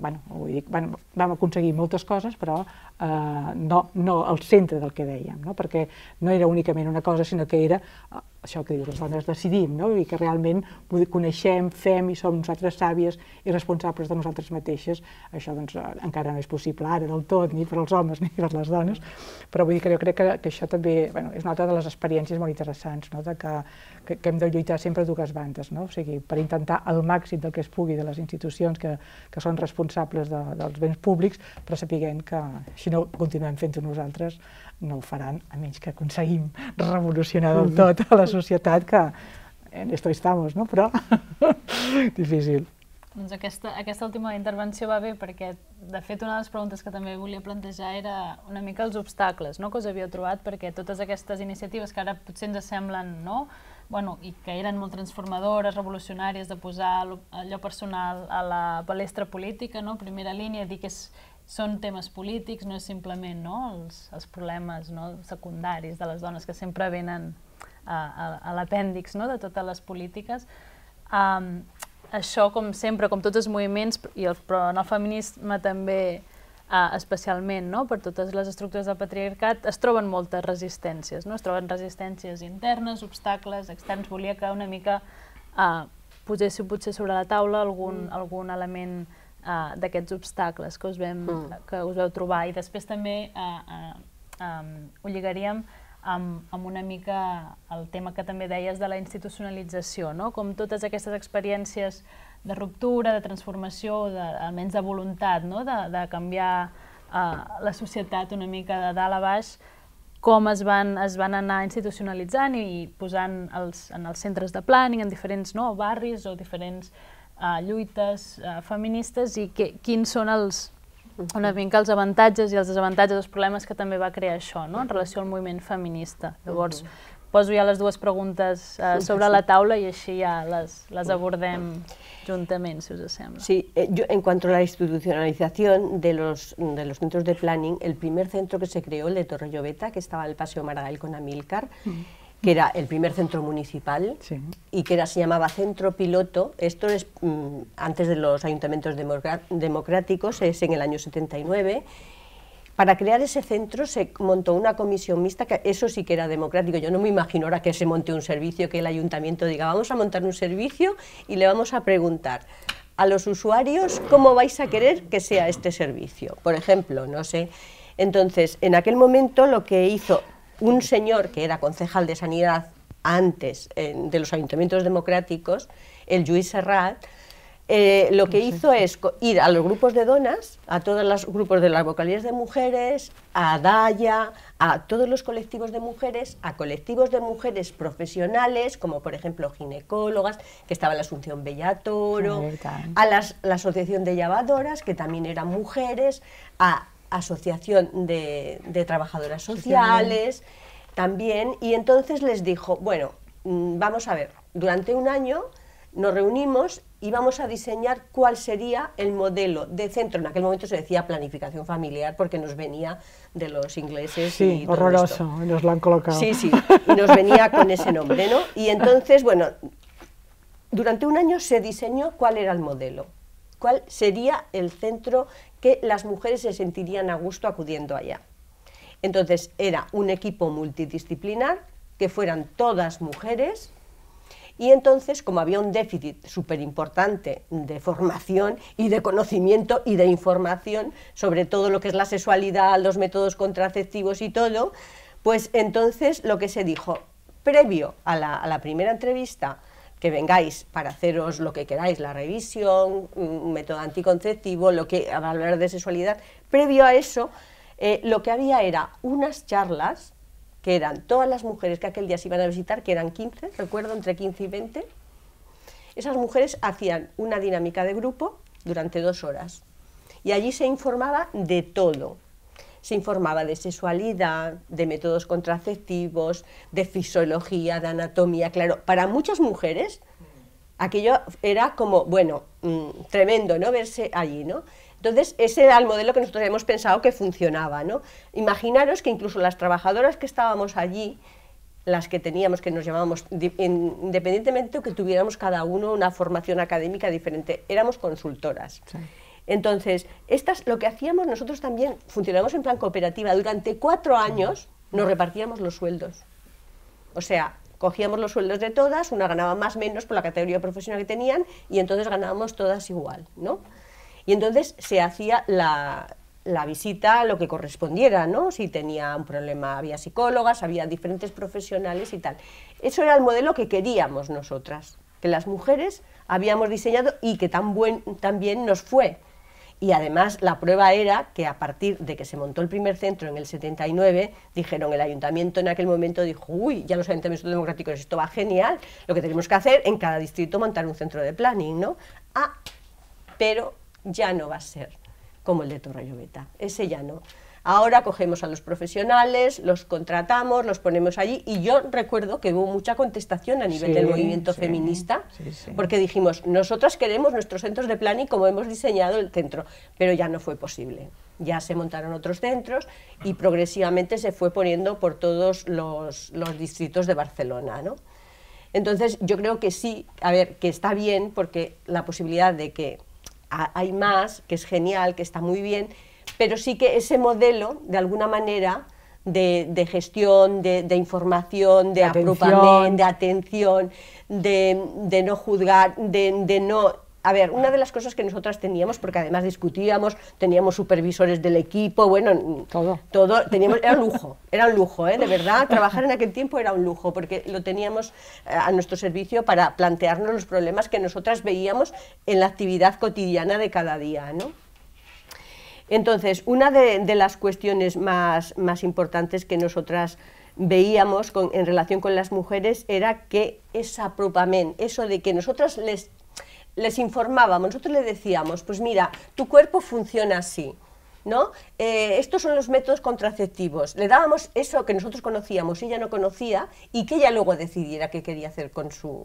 vam aconseguir moltes coses, però no al centre del que dèiem, perquè no era únicament una cosa, sinó que era això que diu, les dones decidim, i que realment coneixem, fem i som nosaltres sàvies i responsables de nosaltres mateixes. Això encara no és possible ara del tot, ni per als homes ni per les dones, però vull dir que jo crec que això també és una altra de les experiències molt interessants, que hem de lluitar sempre a dues bandes, o sigui, per intentar el màxim del que es pugui de les institucions que són responsables dels béns públics, però sapiguem que si no continuem fent-ho nosaltres no ho faran, a menys que aconseguim revolucionar del tot a la societat, que en esto estamos, no? Però difícil. Doncs aquesta última intervenció va bé perquè, de fet, una de les preguntes que també volia plantejar era una mica els obstacles que us havia trobat, perquè totes aquestes iniciatives que ara potser ens semblen, no? I que eren molt transformadores, revolucionàries, de posar allò personal a la palestra política, primera línia, dir que són temes polítics, no és simplement els problemes secundaris de les dones que sempre venen a l'apèndix de totes les polítiques. Això, com sempre, com tots els moviments, però en el feminisme també especialment, per totes les estructures del patriarcat, es troben moltes resistències, es troben resistències internes, obstacles externs. Volia que una mica poséssiu potser sobre la taula algun element d'aquests obstacles que us vau trobar. I després també ho lligaríem amb una mica el tema que també deies de la institucionalització, com totes aquestes experiències de ruptura, de transformació, almenys de voluntat, de canviar la societat una mica de dalt a baix, com es van anar institucionalitzant i posant en els centres de planning, en diferents barris o diferents lluites feministes, i quins són els una mica els avantatges i els desavantatges, els problemes que també va crear això en relació al moviment feminista. Llavors, poso ja les dues preguntes sobre la taula i així ja les abordem juntament, si us sembla. Sí, en cuanto a la institucionalización de los centros de planning, el primer centro que se creó, el de Torre Llobeta, que estaba en el Paseo Maragall con Amílcar, que era el primer centro municipal y que era, se llamaba Centro Piloto. Esto es mm, antes de los ayuntamientos democráticos, es en el año setenta y nueve. Para crear ese centro se montó una comisión mixta, que eso sí que era democrático. Yo no me imagino ahora que se monte un servicio, que el ayuntamiento diga, vamos a montar un servicio y le vamos a preguntar a los usuarios cómo vais a querer que sea este servicio. Por ejemplo, no sé. Entonces, en aquel momento lo que hizo un señor que era concejal de Sanidad antes eh, de los ayuntamientos democráticos, el Lluís Serrat, eh, lo que hizo es ir a los grupos de donas, a todos los grupos de las vocalías de mujeres, a Daya, a todos los colectivos de mujeres, a colectivos de mujeres profesionales, como por ejemplo ginecólogas, que estaba la Asunción Bellatoro, a las, la Asociación de Llavadoras, que también eran mujeres, a Asociación de, de Trabajadoras Sociales, también, y entonces les dijo, bueno, vamos a ver, durante un año nos reunimos y vamos a diseñar cuál sería el modelo de centro. En aquel momento se decía planificación familiar porque nos venía de los ingleses. Sí, y todo horroroso, esto. Y nos lo han colocado. Sí, sí, y nos venía con ese nombre, ¿no? Y entonces, bueno, durante un año se diseñó cuál era el modelo, cuál sería el centro que las mujeres se sentirían a gusto acudiendo allá. Entonces, era un equipo multidisciplinar, que fueran todas mujeres, y entonces, como había un déficit súper importante de formación y de conocimiento y de información sobre todo lo que es la sexualidad, los métodos contraceptivos y todo, pues entonces lo que se dijo, previo a la, a la primera entrevista, que vengáis para haceros lo que queráis, la revisión, un método anticonceptivo, lo que va a hablar de sexualidad, previo a eso, eh, lo que había era unas charlas, que eran todas las mujeres que aquel día se iban a visitar, que eran quince, recuerdo, entre quince y veinte, esas mujeres hacían una dinámica de grupo durante dos horas. Y allí se informaba de todo. Se informaba de sexualidad, de métodos contraceptivos, de fisiología, de anatomía, claro. Para muchas mujeres aquello era como, bueno, mmm, tremendo, ¿no?, verse allí, ¿no? Entonces, ese era el modelo que nosotros habíamos pensado que funcionaba, ¿no? Imaginaros que incluso las trabajadoras que estábamos allí, las que teníamos, que nos llamábamos, independientemente de que tuviéramos cada uno una formación académica diferente, éramos consultoras. Sí. Entonces, estas, lo que hacíamos nosotros también, funcionábamos en plan cooperativa. Durante cuatro años nos repartíamos los sueldos. O sea, cogíamos los sueldos de todas, una ganaba más o menos por la categoría profesional que tenían, y entonces ganábamos todas igual, ¿no? Y entonces se hacía la, la visita, lo que correspondiera, ¿no? Si tenía un problema, había psicólogas, había diferentes profesionales y tal. Eso era el modelo que queríamos nosotras, que las mujeres habíamos diseñado y que tan, buen, tan bien nos fue. Y además la prueba era que a partir de que se montó el primer centro en el setenta y nueve, dijeron, el ayuntamiento en aquel momento dijo, uy, ya los ayuntamientos democráticos, esto va genial, lo que tenemos que hacer en cada distrito montar un centro de planning, ¿no? Ah, pero ya no va a ser como el de Torre Llobeta, ese ya no. Ahora cogemos a los profesionales, los contratamos, los ponemos allí, y yo recuerdo que hubo mucha contestación a nivel sí, del movimiento sí, feminista, sí, sí. porque dijimos, nosotras queremos nuestros centros de planning como hemos diseñado el centro, pero ya no fue posible. Ya se montaron otros centros y progresivamente se fue poniendo por todos los, los distritos de Barcelona, ¿no? Entonces yo creo que sí, a ver, que está bien, porque la posibilidad de que hay más, que es genial, que está muy bien, pero sí que ese modelo, de alguna manera, de, de gestión, de, de información, de agrupamiento, de atención, de, de no juzgar, de, de no... A ver, una de las cosas que nosotras teníamos, porque además discutíamos, teníamos supervisores del equipo, bueno, todo, todo teníamos, era un lujo, era un lujo, ¿eh? De verdad, trabajar en aquel tiempo era un lujo, porque lo teníamos a nuestro servicio para plantearnos los problemas que nosotras veíamos en la actividad cotidiana de cada día, ¿no? Entonces, una de, de las cuestiones más, más importantes que nosotras veíamos con, en relación con las mujeres era que ese apropamiento, eso de que nosotras les... les informábamos, nosotros le decíamos, pues mira, tu cuerpo funciona así, ¿no? Eh, estos son los métodos contraceptivos. Le dábamos eso que nosotros conocíamos y ella no conocía, y que ella luego decidiera qué quería hacer con su,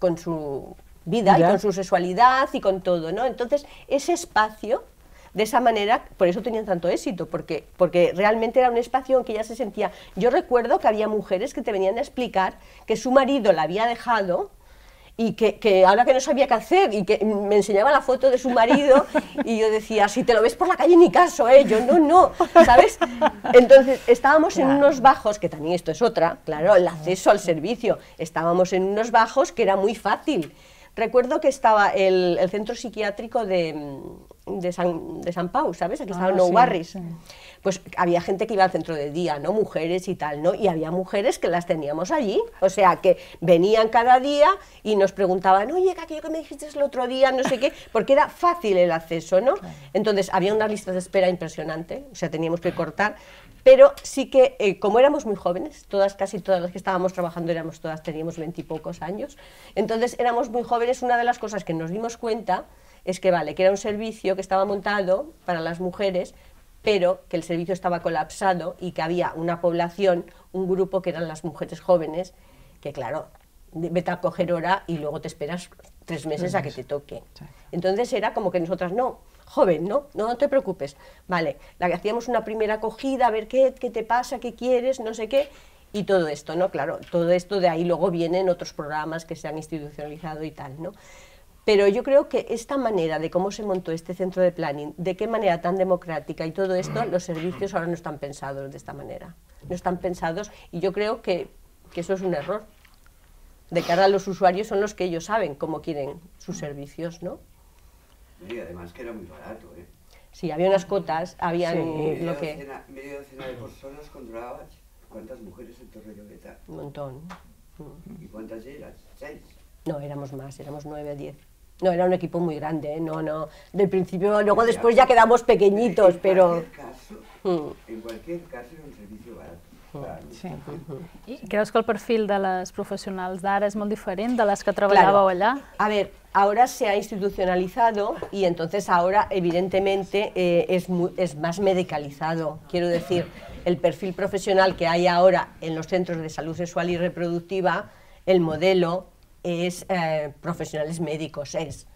con su vida, ¿ya? Y con su sexualidad y con todo, ¿no? Entonces, ese espacio, de esa manera, por eso tenían tanto éxito, porque, porque realmente era un espacio en que ella se sentía... Yo recuerdo que había mujeres que te venían a explicar que su marido la había dejado, y que, que ahora que no sabía qué hacer, y que me enseñaba la foto de su marido, y yo decía, si te lo ves por la calle ni caso, ¿eh? Yo no, no, ¿sabes? Entonces estábamos claro. en unos bajos, que también esto es otra, claro, el acceso al servicio, estábamos en unos bajos que era muy fácil. Recuerdo que estaba el, el centro psiquiátrico de, de, San, de San Pau, ¿sabes? Aquí estaba ah, No sí, Barris. Sí. pues había gente que iba al centro del día, ¿no? Mujeres y tal, ¿no? Y había mujeres que las teníamos allí, o sea, que venían cada día y nos preguntaban, oye, aquello que me dijiste el otro día, no sé qué, porque era fácil el acceso, ¿no? Entonces, había una lista de espera impresionante, o sea, teníamos que cortar, pero sí que, eh, como éramos muy jóvenes, todas, casi todas las que estábamos trabajando, éramos todas, teníamos veintipocos años, entonces éramos muy jóvenes, una de las cosas que nos dimos cuenta es que, vale, que era un servicio que estaba montado para las mujeres, pero que el servicio estaba colapsado y que había una población, un grupo que eran las mujeres jóvenes, que claro, vete a coger hora y luego te esperas tres meses a que te toque. Entonces era como que nosotras, no, joven, no, no, no te preocupes, vale, la que hacíamos una primera acogida, a ver qué, qué te pasa, qué quieres, no sé qué, y todo esto, ¿no? Claro, todo esto de ahí luego vienen otros programas que se han institucionalizado y tal, ¿no? Pero yo creo que esta manera de cómo se montó este centro de planning, de qué manera tan democrática y todo esto, los servicios ahora no están pensados de esta manera. No están pensados y yo creo que, que eso es un error. De cara a los usuarios son los que ellos saben cómo quieren sus servicios, ¿no? Y además que era muy barato, ¿eh? Sí, había unas cotas, habían sí, lo que... Docena, media docena de personas controlabas. ¿Cuántas mujeres en Torre Llobeta? Un montón. ¿Y cuántas eras? ¿Seis? No, éramos más, éramos nueve, diez. No, era un equipo muy grande, ¿eh? No, no, del principio, luego después ya quedamos pequeñitos, en pero... Cualquier caso, mm. En cualquier caso era un servicio barato. Mm. Sí. I creus que el perfil de les profesionals d'ara es molt diferent de les que treballàveu claro. allà? A ver, ahora se ha institucionalizado y entonces ahora evidentemente eh, es, muy, es más medicalizado, quiero decir, el perfil profesional que hay ahora en los centros de salud sexual y reproductiva, el modelo... es eh, profesionales médicos, es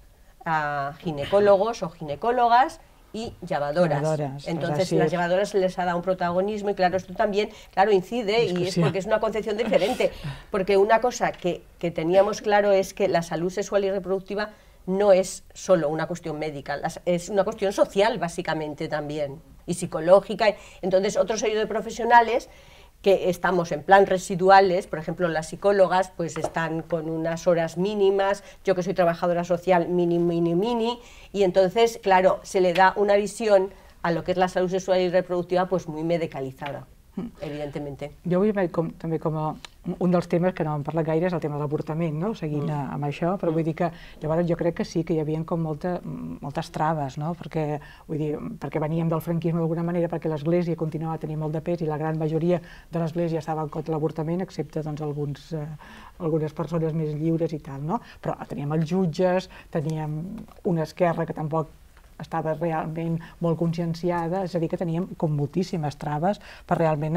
eh, ginecólogos o ginecólogas y llevadoras. llevadoras Entonces, las llevadoras se les ha dado un protagonismo y claro, esto también, claro, incide Discusión. y es porque es una concepción diferente. Porque una cosa que, que teníamos claro es que la salud sexual y reproductiva no es solo una cuestión médica, es una cuestión social básicamente también y psicológica. Entonces, otro sello de profesionales que estamos en plan residuales, por ejemplo las psicólogas pues están con unas horas mínimas, yo que soy trabajadora social, mini, mini, mini, y entonces, claro, se le da una visión a lo que es la salud sexual y reproductiva pues muy medicalizada, evidentment. Jo avui veig també com un dels temes que no hem parlat gaire és el tema de l'avortament, no? Seguint amb això, però vull dir que llavors jo crec que sí que hi havia com moltes traves, no? Perquè vull dir, perquè veníem del franquisme d'alguna manera, perquè l'Església continuava a tenir molt de pes i la gran majoria de l'Església estava en contra de l'avortament, excepte doncs alguns algunes persones més lliures i tal, no? Però teníem els jutges, teníem una esquerra que tampoc estava realment molt conscienciada, és a dir, que teníem com moltíssimes traves per realment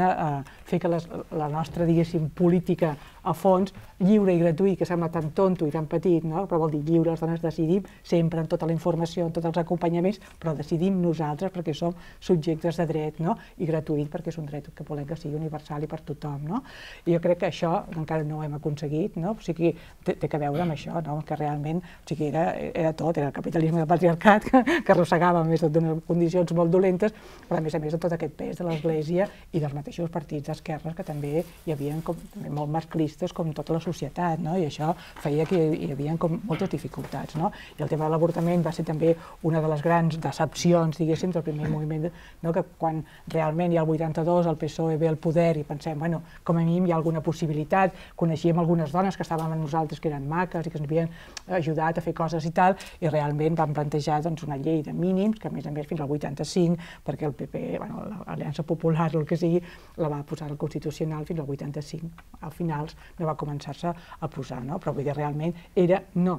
fer que la nostra, diguéssim, política a fons, lliure i gratuït, que sembla tan tonto i tan petit, però vol dir lliure, les dones decidim sempre en tota la informació, en tots els acompanyaments, però decidim nosaltres perquè som subjectes de dret i gratuït perquè és un dret que volem que sigui universal i per tothom. I jo crec que això encara no ho hem aconseguit, o sigui, té que veure amb això, que realment era tot, era el capitalisme del patriarcat que arrossegava més d'unes condicions molt dolentes, però a més a més de tot aquest pes de l'Església i dels mateixos partits d'esquerres que també hi havia molt masclistes com tota la societat, i això feia que hi havia moltes dificultats. I el tema de l'avortament va ser també una de les grans decepcions, diguéssim, del primer moviment, que quan realment hi ha el vuitanta-dos, el P S O E ve al poder i pensem, bueno, com a mínim hi ha alguna possibilitat, coneixíem algunes dones que estàvem amb nosaltres que eren maques i que ens havien ajudat a fer coses i tal, i realment vam plantejar una llei de mínims, que a més a més fins al vuitanta-cinc, perquè el P P, l'Aliança Popular o el que sigui, la va posar al Constitucional fins al vuitanta-cinc. Al final no va començar-se a posar, però vull dir, realment era no,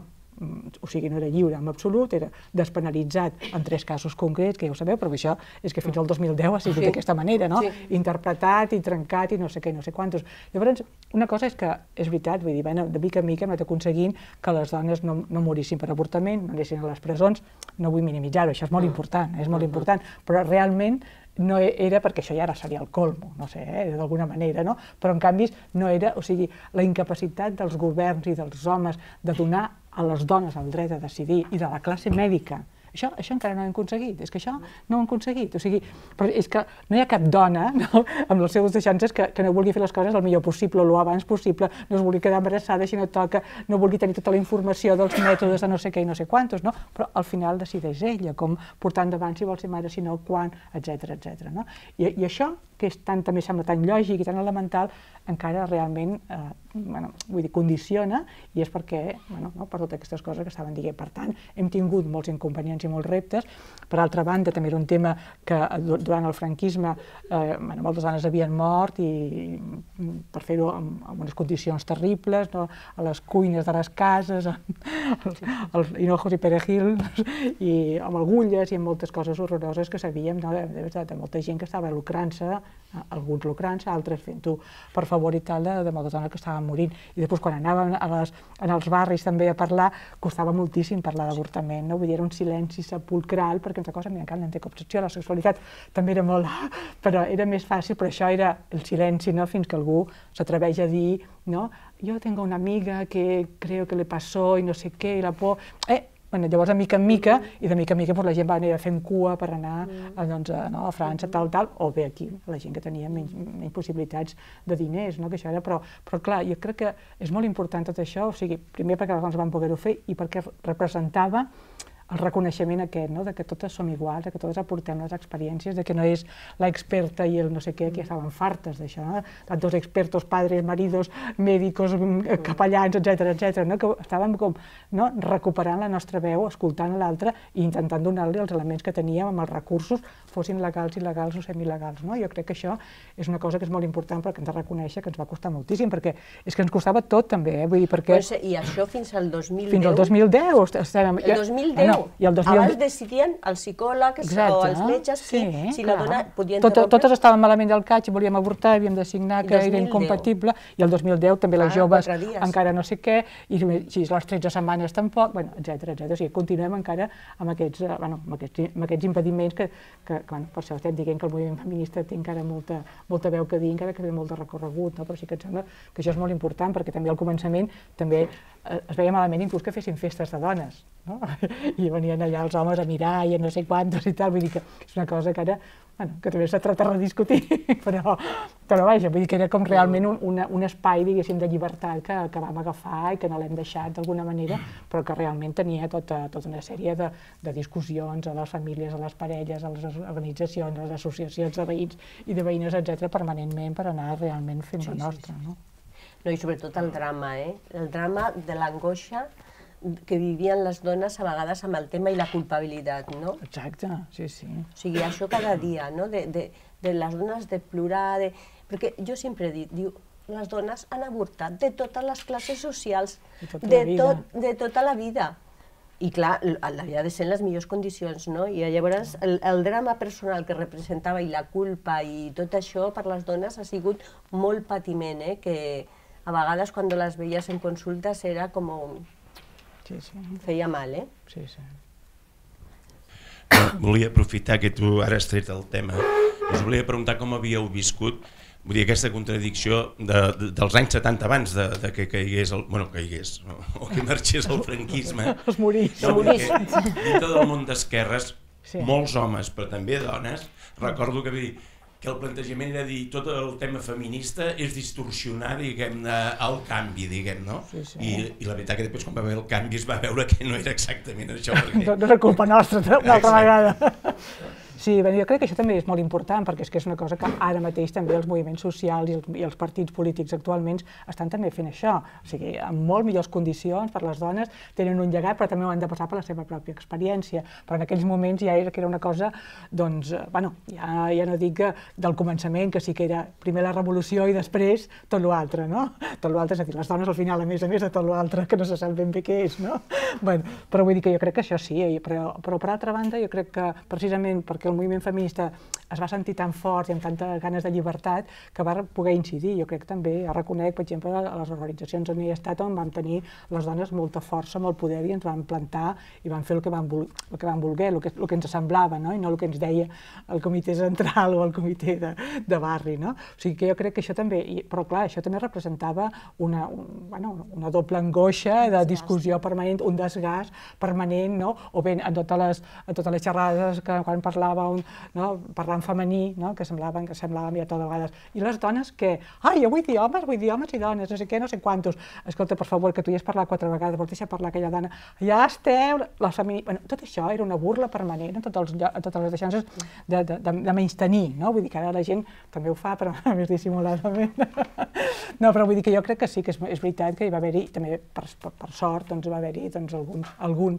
o sigui, no era lliure en absolut, era despenalitzat en tres casos concrets, que ja ho sabeu, però això és que fins al dos mil deu ha sigut d'aquesta manera, interpretat i trencat i no sé què, no sé quantos. Llavors, una cosa és que és veritat, vull dir, de mica en mica hem anat aconseguint que les dones no morissin per avortament, no anessin a les presons, no vull minimitzar-ho, això és molt important, és molt important, però realment no era, perquè això ja ara seria el colmo, no sé, d'alguna manera, no? Però en canvi no era, o sigui, la incapacitat dels governs i dels homes de donar a les dones el dret a decidir i de la classe mèdica Això, això encara no ho hem aconseguit, és que això no ho hem aconseguit. O sigui, però és que no hi ha cap dona, no? Amb les seves deixances, que, que no vulgui fer les coses el millor possible, el abans possible, no es vulgui quedar embarassada si no toca, no vulgui tenir tota la informació dels mètodes de no sé què i no sé quantos, no? Però al final decideix ella, com portar endavant si vol ser mare, si no, quan, etcètera, etcètera, no? I, i això, que és tant, també sembla tan lògic i tan elemental, encara realment, eh, bueno, vull dir, condiciona, i és perquè, bueno, no, per totes aquestes coses que estaven dient. Per tant, hem tingut molts inconvenients i molts reptes. Per altra banda, també era un tema que durant el franquisme eh, bueno, moltes dones havien mort, i per fer-ho en, en unes condicions terribles, no? A les cuines de les cases, els, els hinojos i perejil, i amb agulles i amb moltes coses horroroses que sabíem, no? de, de, de molta gent que estava lucrant-se, alguns lucrant-se, altres fent-ho per favoritar de, de molta dona que estava morint. I després, quan anàvem a les, en els barris també a parlar, costava moltíssim parlar d'avortament, no? Vull dir, era un silenci sepulcral, perquè una cosa, mira, encara no té concepció, la sexualitat també era molt... però era més fàcil, però això era el silenci, no? Fins que algú s'atreveix a dir, no? Jo tengo una amiga que creo que le pasó i no sé què, i la por... Eh, Bueno, llavors, de mica en mica, i de mica en mica la gent va anar fent cua per anar a, doncs, a, no, a França, tal, tal, o bé aquí, la gent que tenia menys, menys possibilitats de diners, no? Que això era, però, però clar, jo crec que és molt important tot això, o sigui, primer perquè les van poder-ho fer i perquè representava el reconeixement aquest, no? De que totes som iguals, de que totes aportem les experiències, de que no és l'experta i el no sé què, que estaven fartes d'això, no? Tantos expertos, padres, maridos, médicos, capellans, etcètera, etcètera, no? Que estàvem com, no? Recuperant la nostra veu, escoltant l'altre i intentant donar-li els elements que teníem amb els recursos, fossin legals, il·legals o semi-legals, no? Jo crec que això és una cosa que és molt important, perquè hem de reconèixer que ens va costar moltíssim, perquè és que ens costava tot, també, eh? Vull dir, perquè... Pues, i això fins al dos mil deu? Fins al dos mil deu. Estem... El dos mil deu? No. I el dos mil deu... Abans decidien els psicòlegs, exacte, o els metges, sí, si, si la dona podia interrompre... Tot, totes estaven malament del catx, volíem avortar, havíem de signar que era incompatible, i el dos mil deu també les ah, joves encara no sé què, i si les tretze setmanes tampoc, bueno, etcètera, etcètera. O sigui, continuem encara amb aquests, bueno, amb aquests, amb aquests impediments que, que, que bueno, per això estem dient que el moviment feminista té encara molta, molta veu que dir, encara que té molt de recorregut, no? Però sí que em sembla que això és molt important, perquè també al començament també eh, es veia malament inclús que fessin festes de dones, no? I venien allà els homes a mirar i a no sé quantos i tal, vull dir que és una cosa que ara, bueno, que també s'ha tratat de discutir, però, però vaja, vull dir que era com realment un, una, un espai, diguéssim, de llibertat que, que vam agafar i que no l'hem deixat d'alguna manera, però que realment tenia tota, tota una sèrie de, de discussions a les famílies, a les parelles, a les organitzacions, a les associacions de veïns i de veïnes, etcètera, permanentment per anar realment fent sí, la nostra, sí, sí. No? No, i sobretot el drama, eh? El drama de l'angoixa que vivien les dones a vegades amb el tema i la culpabilitat, no? Exacte, sí, sí. O sigui, això cada dia, no? De, de, de les dones de plorar, de... Perquè jo sempre he dit, diu, les dones han avortat de totes les classes socials, de, tot, de tota la vida. I clar, l'havia de ser en les millors condicions, no? I llavors el, el drama personal que representava i la culpa i tot això per les dones ha sigut molt patiment, eh? Que a vegades quan les veies en consultes era com... Sí, sí. Feia mal, eh? Sí, sí. Volia aprofitar que tu ara has tret el tema. Us volia preguntar com havíeu viscut, vull dir, aquesta contradicció de, de, dels anys setanta abans de, de que caigués, el, bueno, caigués, no? O que marxés el franquisme. Els morís. No, dintre del món d'esquerres, sí. Molts homes, però també dones, recordo que havia dit que el plantejament era dir tot el tema feminista és distorsionar, diguem-ne, el canvi, diguem, no? Sí, sí. I, I la veritat que després quan va haver el canvi es va veure que no era exactament això. Perquè... No, no era culpa nostra, una altra vegada. Sí, bé, jo crec que això també és molt important, perquè és que és una cosa que ara mateix també els moviments socials i els, i els partits polítics actualment estan també fent això. O sigui, en molt millors condicions per les dones, tenen un llegat, però també ho han de passar per la seva pròpia experiència. Però en aquells moments ja era que era una cosa, doncs, bueno, ja, ja no dic que del començament, que sí que era primer la revolució i després tot l'altre, no? Tot l'altre, és a dir, les dones al final, a més a més, de tot l'altre, que no se sap ben bé què és, no? Bueno, però vull dir que jo crec que això sí, eh? però, però per altra banda jo crec que precisament perquè el moviment feminista es va sentir tan fort i amb tantes ganes de llibertat que va poder incidir. Jo crec que també reconec, per exemple, a les organitzacions on hi ha estat, on vam tenir les dones molta força, molt poder, i ens van plantar i van fer el que van voler, el que ens semblava, i no el que ens deia el comitè central o el comitè de barri. O sigui que jo crec que això també, però clar, això també representava una doble angoixa de discussió permanent, un desgast permanent, o bé en totes les xerrades que quan parlàvem, parlant femení, que semblaven que semblàvem ja tot de vegades. I les dones que, ai, avui dir homes, vull dir homes i dones, no sé què, no sé quantos. Escolta, per favor, que tu ja has parlat quatre vegades, vols deixar parlar aquella dona. Ja esteu, la femení... Tot això era una burla permanent en totes les deixances de menys tenir, no? Vull dir que ara la gent també ho fa, però més dissimuladament. No, però vull dir que jo crec que sí, que és veritat que hi va haver-hi, també per sort, doncs hi va haver-hi alguns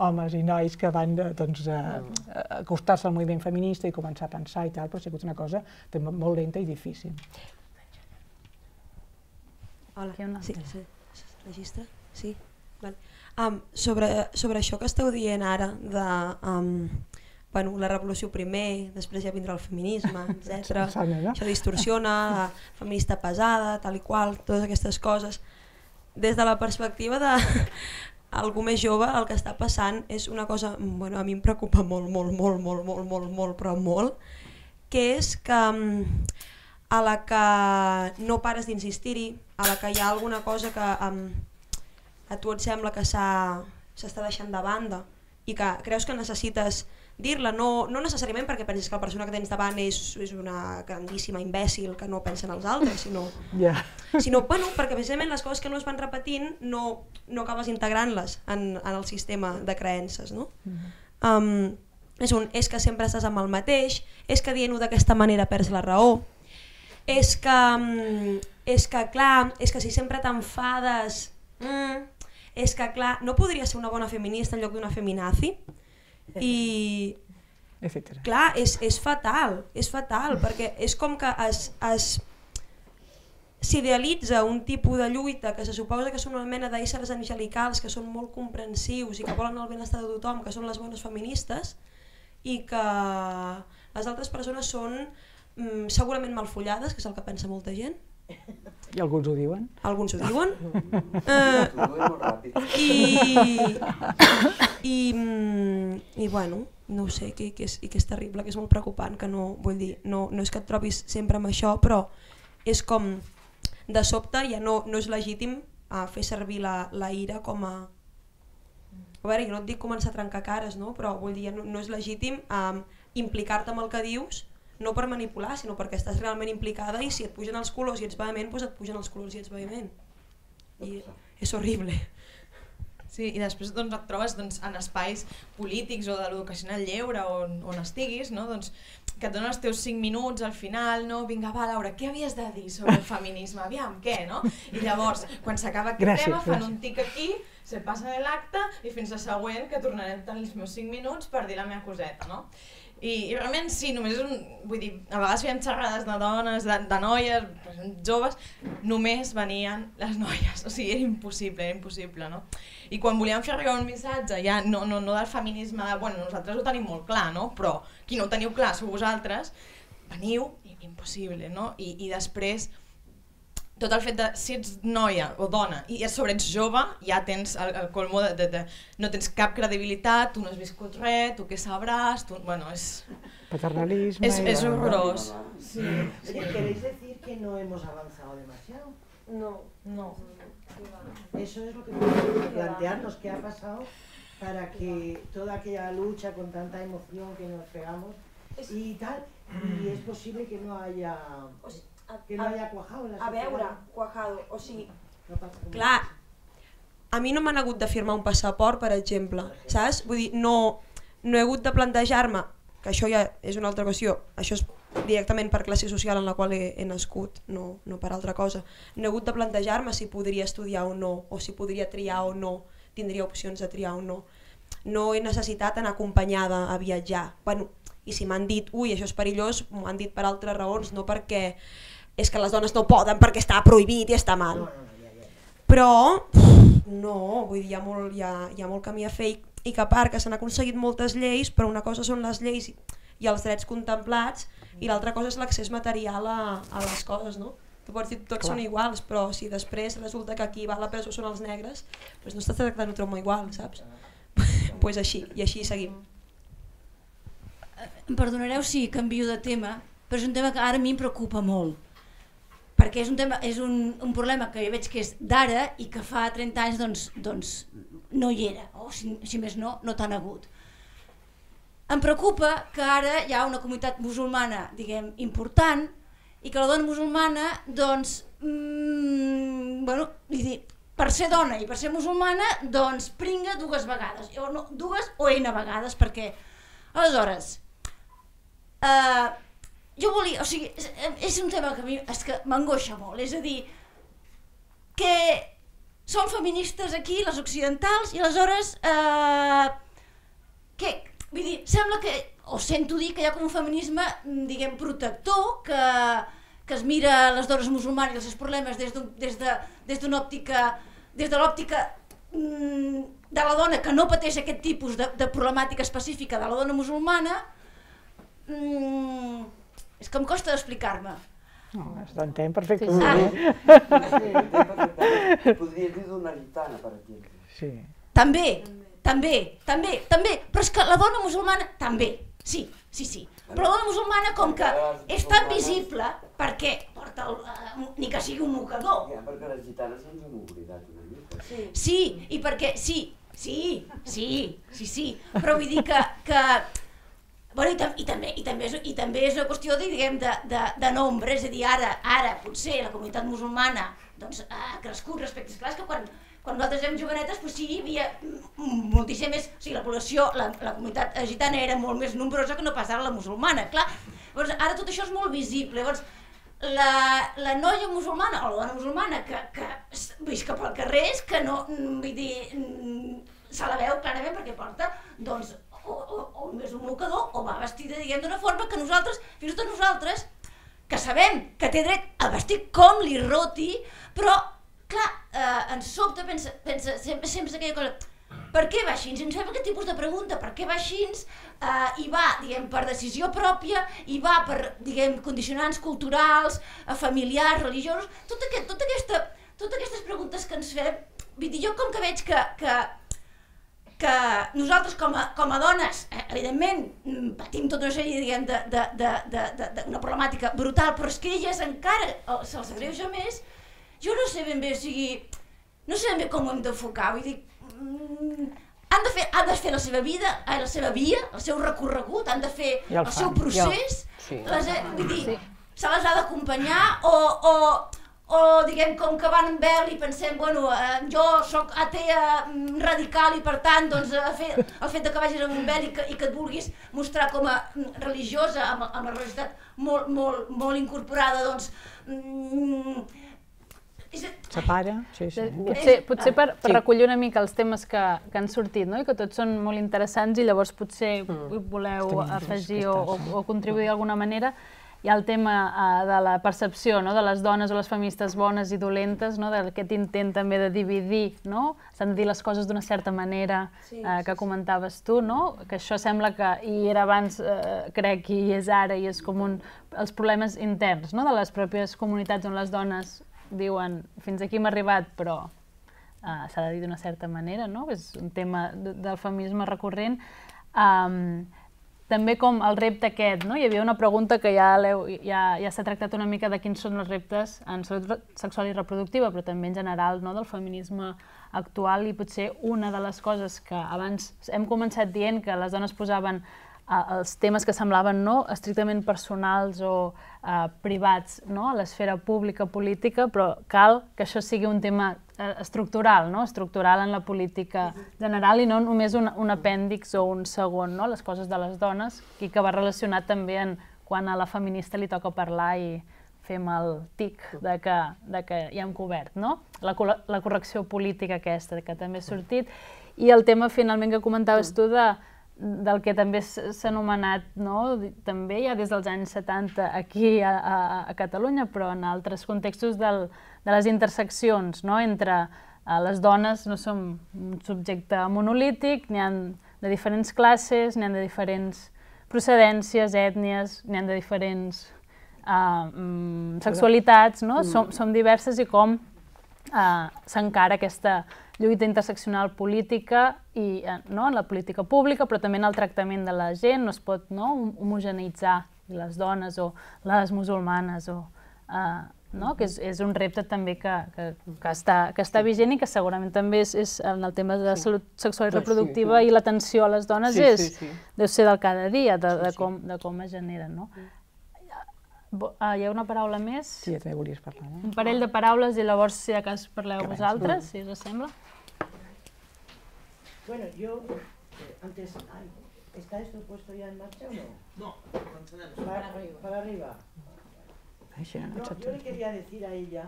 homes i nois que van acostar-se al moviment feminista i començar a pensar i tal, però ha sigut una cosa molt lenta i difícil. Hola, registra? Sí, vale. Sobre això que esteu dient ara de la revolució primer, després ja vindrà el feminisme, etcètera. Això distorsiona, la feminista pesada, tal i qual, totes aquestes coses. Des de la perspectiva de... algú més jove, el que està passant és una cosa, bueno, a mi em preocupa molt, molt, molt, molt, molt, molt, molt, però molt, que és que a la que no pares d'insistir-hi, a la que hi ha alguna cosa que a tu et sembla que s'està deixant de banda i que creus que necessites dir-la, no necessàriament perquè penses que la persona que tens davant és una grandíssima imbècil que no pensa en els altres, sinó perquè precisament les coses que no es van repetint no acabes integrant-les en el sistema de creences. És que sempre estàs amb el mateix, és que dient-ho d'aquesta manera perds la raó, és que clar, és que si sempre t'enfades, és que clar, no podria ser una bona feminista en lloc d'una feminazi? I clar, és fatal, és fatal, perquè és com que s'idealitza un tipus de lluita que se suposa que són una mena d'éssers angelicals, que són molt comprensius i que volen el benestar de tothom, que són les bones feministes, i que les altres persones són segurament malfollades, que és el que pensa molta gent. I alguns ho diuen. Alguns ho diuen. I bueno, no ho sé, i que és terrible, que és molt preocupant, que no és que et trobis sempre amb això, però és com de sobte ja no és legítim fer servir la ira com a... A veure, jo no et dic començar a trencar cares, però no és legítim implicar-te amb el que dius, no per manipular, sinó perquè estàs realment implicada i si et pugen els colors i ets vehement, doncs et pugen els colors i ets vehement. I és horrible. Sí, i després et trobes en espais polítics o de l'educació lliure o on estiguis, que et donen els teus cinc minuts al final, no? Vinga, va, Laura, què havies de dir sobre el feminisme? Aviam, què, no? I llavors, quan s'acaba aquest tema, fan un tic aquí, se't passa de l'acte i fins a següent que tornaré a tenir els meus cinc minuts per dir la meva coseta, no? I realment sí, només és un... Vull dir, a vegades fèiem xerrades de dones, de noies, joves, només venien les noies, o sigui, era impossible, era impossible, no? I quan volíem fer arribar un missatge, ja no del feminisme, de, bueno, nosaltres ho tenim molt clar, no? Però qui no ho teniu clar sou vosaltres, veniu, impossible, no? I després, tot el fet de si ets noia o dona i a sobre ets jove, ja tens el colmo de... no tens cap credibilitat, tu no has viscut res, tu què sabràs, tu... Bueno, és... Paternalisme... És horrorós. ¿Queréis decir que no hemos avanzado demasiado? No. No. Eso es lo que tenemos que plantearnos, qué ha pasado para que toda aquella lucha con tanta emoción que nos pegamos y tal, y es posible que no haya... que no haya cuajado. A veure, cuajado, o sigui, clar, a mi no m'han hagut de firmar un passaport, per exemple, saps? Vull dir, no he hagut de plantejar-me, que això ja és una altra qüestió, això és directament per classe social en la qual he nascut, no per altra cosa, no he hagut de plantejar-me si podria estudiar o no, o si podria triar o no, tindria opcions de triar o no, no he necessitat anar acompanyada a viatjar, bueno, i si m'han dit, ui, això és perillós, m'ho han dit per altres raons, no perquè... és que les dones no poden perquè està prohibit i està mal. Però, no, vull dir, hi ha molt camí a fer i que a part que s'han aconseguit moltes lleis, però una cosa són les lleis i els drets contemplats, i l'altra cosa és l'accés material a, a les coses, no? Tu pots dir que tots són iguals, però si després resulta que aquí va la presó són els negres, doncs no estàs tractant un tromo igual, saps? Doncs pues així, i així seguim. Em perdonareu si canvio de tema, però és un tema que ara a mi em preocupa molt, perquè és un, tema, és un, un problema que jo veig que és d'ara i que fa trenta anys doncs, doncs, no hi era, o si, si més no, no t'han hagut. Em preocupa que ara hi ha una comunitat musulmana, diguem, important, i que la dona musulmana, doncs, mmm, bueno, dir, per ser dona i per ser musulmana, doncs pringa dues vegades, o no, dues o ena vegades, perquè aleshores, eh, jo volia, o sigui, és, és un tema que a mi és que m'angoixa molt, és a dir, que són feministes aquí, les occidentals, i aleshores, eh, que, vull dir, sembla que, o sento dir que hi ha com un feminisme, diguem, protector, que, que es mira les dones musulmanes i els seus problemes des d'una des de, òptica, des de l'òptica mm, de la dona que no pateix aquest tipus de, de problemàtica específica de la dona musulmana, mm, és que em costa d'explicar-me. No, s'entén perfectament. Sí, s'entén perfectament. Podries dir d'una gitana, per exemple. Sí. També, també, també, també, però és que la dona musulmana també, sí, sí, sí. Però la dona musulmana com que és tan visible perquè porta, el, ni que sigui un mocador. Ja, perquè les gitanes ens han oblidat una mica. Sí, i perquè, sí, sí, sí, sí, sí, però vull dir que, que bueno, i, tam i, també, i, també és, i també és una qüestió de, diguem, de, de, de nombre, és a dir, ara, ara potser la comunitat musulmana doncs, ha crescut respecte a les que quan, quan nosaltres érem jovenetes doncs, sí, hi havia moltíssim més, o sigui, la població, la, la comunitat gitana era molt més nombrosa que no pas ara la musulmana, clar, llavors, ara tot això és molt visible, llavors la, la noia musulmana o la dona musulmana que, que visca pel carrer és que no, vull dir, se la veu clarament perquè porta, doncs, O, o, o més un mocador, o va vestida d'una forma que nosaltres, fins i tot nosaltres, que sabem que té dret a vestir com li roti, però, clar, eh, ens sobta, pensa, pensa sempre, sempre és aquella cosa, per què va així? Ens fem aquest tipus de pregunta, per què va així? Eh, I va, diguem, per decisió pròpia, i va per, diguem, condicionants culturals, familiars, religiosos, tot aquest, tot aquesta, totes aquestes preguntes que ens fem, vull dir, jo com que veig que, que que nosaltres com a, com a dones, eh, evidentment, patim tota una sèrie, diguem, d'una problemàtica brutal, però és que elles encara se'ls agreuja més, jo no sé ben bé, o sigui, no sé ben bé com ho hem d'enfocar, vull dir, mm, han, de fer, han de fer la seva vida, eh, la seva via, el seu recorregut, han de fer el, el seu fan, procés, sí. Les, vull dir, sí. Se les ha d'acompanyar o, o o diguem com que van en vel i pensem, bueno, eh, jo soc atea radical i per tant doncs, fe, el fet que vagis amb un vel i que, i que et vulguis mostrar com a religiosa, amb, amb la religiositat molt, molt, molt incorporada, doncs... Mm, és... Separa, sí, sí. Potser, potser per, per recollir una mica els temes que, que han sortit, no? I que tots són molt interessants i llavors potser voleu afegir o, o, o contribuir d'alguna manera. Hi ha el tema eh, de la percepció, no?, de les dones o les feministes bones i dolentes, no?, d'aquest intent també de dividir, no?, s'han de dir les coses d'una certa manera, sí, eh, que comentaves tu, no?, que això sembla que hi era abans, eh, crec, i és ara, i és com un, els problemes interns, no?, de les pròpies comunitats on les dones diuen fins aquí m'ha arribat, però eh, s'ha de dir d'una certa manera, no?, és un tema de, del feminisme recurrent. Um, També com el repte aquest, no? Hi havia una pregunta que ja, ja, ja s'ha tractat una mica de quins són els reptes en salut sexual i reproductiva, però també en general, no?, del feminisme actual, i potser una de les coses que abans hem començat dient que les dones posaven eh, els temes que semblaven, no?, estrictament personals o eh, privats, no?, a l'esfera pública, política, però cal que això sigui un tema eh, estructural, no?, estructural en la política general i no només un, un apèndix o un segon, no?, les coses de les dones, i que va relacionat també en quan a la feminista li toca parlar i fem el tic de que, de que hi hem cobert, no?, la, la correcció política aquesta, que també ha sortit, i el tema finalment que comentaves tu de del que també s'ha anomenat, no?, també ja des dels anys setanta aquí a, a, a Catalunya, però en altres contextos del, de les interseccions, no?, entre eh, les dones no som un subjecte monolític, n'hi ha de diferents classes, n'hi ha de diferents procedències, ètnies, n'hi ha de diferents uh, sexualitats, no? Som, som diverses i com uh, s'encara aquesta lluita interseccional política i, uh, no? en la política pública, però també en el tractament de la gent. No es pot no? homogeneïtzar les dones o les musulmanes, o, uh, no? que és, és un repte també que, que, que, està, que està vigent i que segurament també és, és en el tema de la salut sexual i reproductiva i l'atenció a les dones, sí, és, sí, sí. deu ser del cada dia, de, de, com, de com es genera. No? Ah, hi ha una paraula més? Sí, ja també volies parlar. Eh? Un parell de paraules i llavors si de cas parleu que vosaltres, si us sembla. Bueno, yo antes... Ay, ¿está esto puesto ya en marcha o no? No, para, para arriba. No, yo le quería decir a ella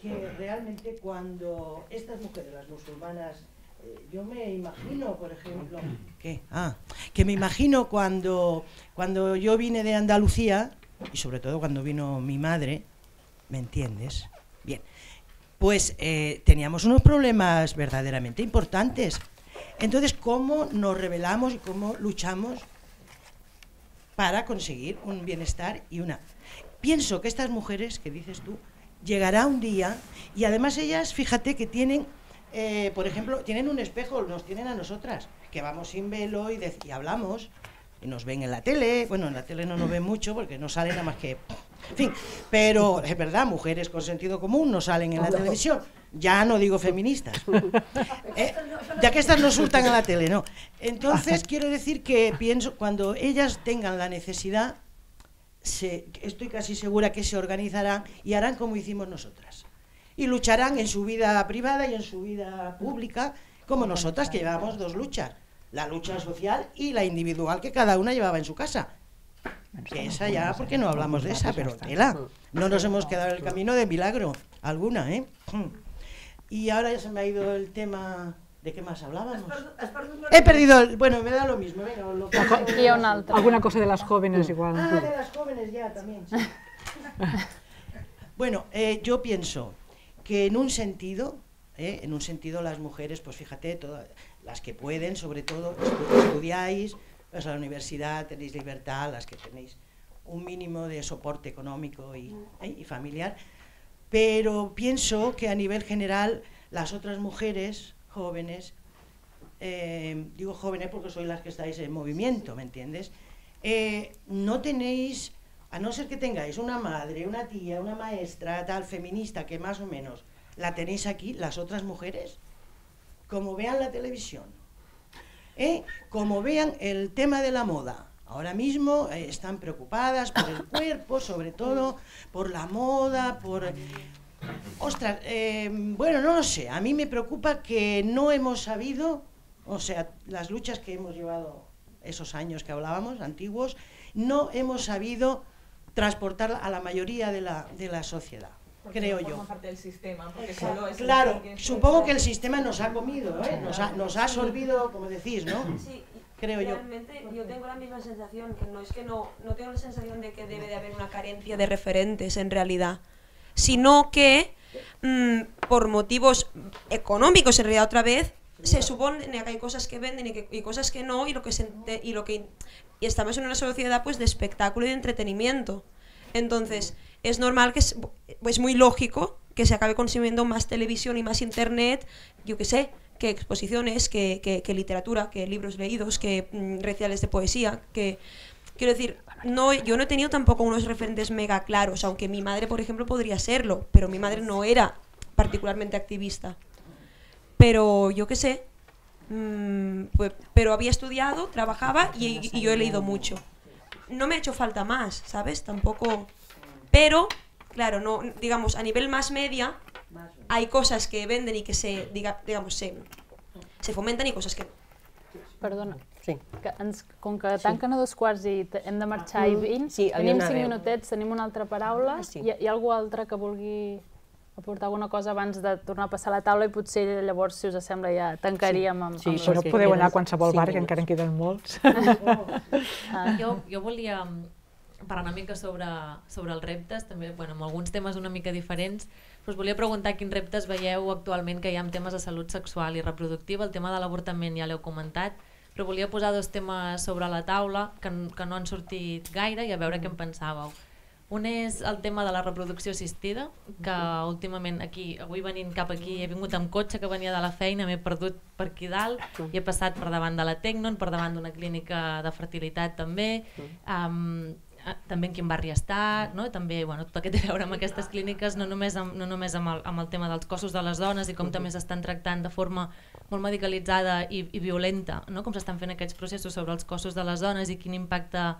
que realmente cuando estas mujeres, las musulmanas, eh, yo me imagino, por ejemplo... ¿Qué? Ah, que me imagino cuando, cuando yo vine de Andalucía, y sobre todo cuando vino mi madre, ¿me entiendes? Bien, pues eh, teníamos unos problemas verdaderamente importantes. Entonces, ¿cómo nos rebelamos y cómo luchamos para conseguir un bienestar y una... Pienso que estas mujeres, que dices tú, llegará un día, y además ellas, fíjate que tienen, eh, por ejemplo, tienen un espejo, nos tienen a nosotras, que vamos sin velo y, de, y hablamos, y nos ven en la tele, bueno, en la tele no nos ven mucho porque no sale nada más que... En fin, pero es verdad, mujeres con sentido común no salen en la televisión, ya no digo feministas, eh, ya que estas no surtan a la tele, no. Entonces quiero decir que pienso, cuando ellas tengan la necesidad, Se, estoy casi segura que se organizarán y harán como hicimos nosotras. Y lucharán en su vida privada y en su vida pública, como nosotras, que llevábamos dos luchas. La lucha social y la individual que cada una llevaba en su casa. Que esa ya, porque no hablamos de esa, pero tela. No nos hemos quedado en el camino de milagro alguna, ¿eh? Y ahora ya se me ha ido el tema... ¿De qué más hablábamos? Has perdido, has perdido He perdido, el, bueno, me da lo mismo. Venga, lo que no, alguna cosa de las jóvenes igual. Ah, de las jóvenes ya también. Sí. Bueno, eh, yo pienso que en un sentido, eh, en un sentido las mujeres, pues fíjate, todas las que pueden, sobre todo, estudiáis, vais a la universidad, tenéis libertad, las que tenéis un mínimo de soporte económico y, eh, y familiar, pero pienso que a nivel general las otras mujeres... jóvenes, eh, digo jóvenes porque sois las que estáis en movimiento, ¿me entiendes? Eh, no tenéis, a no ser que tengáis una madre, una tía, una maestra, tal, feminista, que más o menos la tenéis aquí, las otras mujeres, como vean la televisión, ¿eh? Como vean el tema de la moda, ahora mismo eh, están preocupadas por el cuerpo, sobre todo, por la moda, por... Ostras, eh, bueno, no lo sé, a mí me preocupa que no hemos sabido, o sea, las luchas que hemos llevado esos años que hablábamos, antiguos, no hemos sabido transportar a la mayoría de la, de la sociedad, porque creo no yo. Forma parte del sistema, porque solo es claro, que supongo que el sistema nos ha comido, ¿eh? nos, ha, nos ha absorbido, como decís, ¿no? Sí. Creo Realmente yo. yo tengo la misma sensación, que no es que no, no tengo la sensación de que debe de haber una carencia de referentes en realidad, sino que mmm, por motivos económicos, en realidad otra vez, se supone que hay cosas que venden y, que, y cosas que no, y lo que, se, y lo que y estamos en una sociedad pues de espectáculo y de entretenimiento. Entonces, es normal, que es pues, muy lógico que se acabe consumiendo más televisión y más internet, yo qué sé, que exposiciones, que, que, que literatura, que libros leídos, que mmm, recitales de poesía, que... Quiero decir, no, yo no he tenido tampoco unos referentes mega claros, aunque mi madre, por ejemplo, podría serlo, pero mi madre no era particularmente activista. Pero yo qué sé, mmm, pues, pero había estudiado, trabajaba y, y yo he leído mucho. No me ha hecho falta más, ¿sabes? Tampoco... Pero, claro, no, digamos, a nivel más media, hay cosas que venden y que se, diga, digamos, se, se fomentan y cosas que no. Perdona. Sí. Que ens, com que tanquen a dos quarts i hem de marxar i vint, sí, tenim cinc veu. minutets, tenim una altra paraula. Sí. Hi, hi ha algú altre que vulgui aportar alguna cosa abans de tornar a passar a la taula i potser llavors, si us sembla, ja tancaríem amb... Sí, amb sí amb no podeu quedes... anar a qualsevol bar, que encara en queden molts. uh, jo, jo volia parlar una mica sobre, sobre els reptes, també, bueno, amb alguns temes una mica diferents, però us volia preguntar quins reptes veieu actualment que hi ha en temes de salut sexual i reproductiva. El tema de l'avortament ja l'heu comentat, però volia posar dos temes sobre la taula que, que no han sortit gaire i a veure mm. què en pensàveu. Un és el tema de la reproducció assistida, que últimament aquí, avui venint cap aquí, he vingut amb cotxe que venia de la feina, m'he perdut per aquí dalt i he passat per davant de la Tecnon, per davant d'una clínica de fertilitat també, um, també en quin barri està, no? També, bueno, tot el que té a veure amb aquestes clíniques, no només, amb, no només amb, el, amb el tema dels cossos de les dones i com també s'estan tractant de forma molt medicalitzada i, i violenta, no? Com s'estan fent aquests processos sobre els cossos de les dones i quin impacte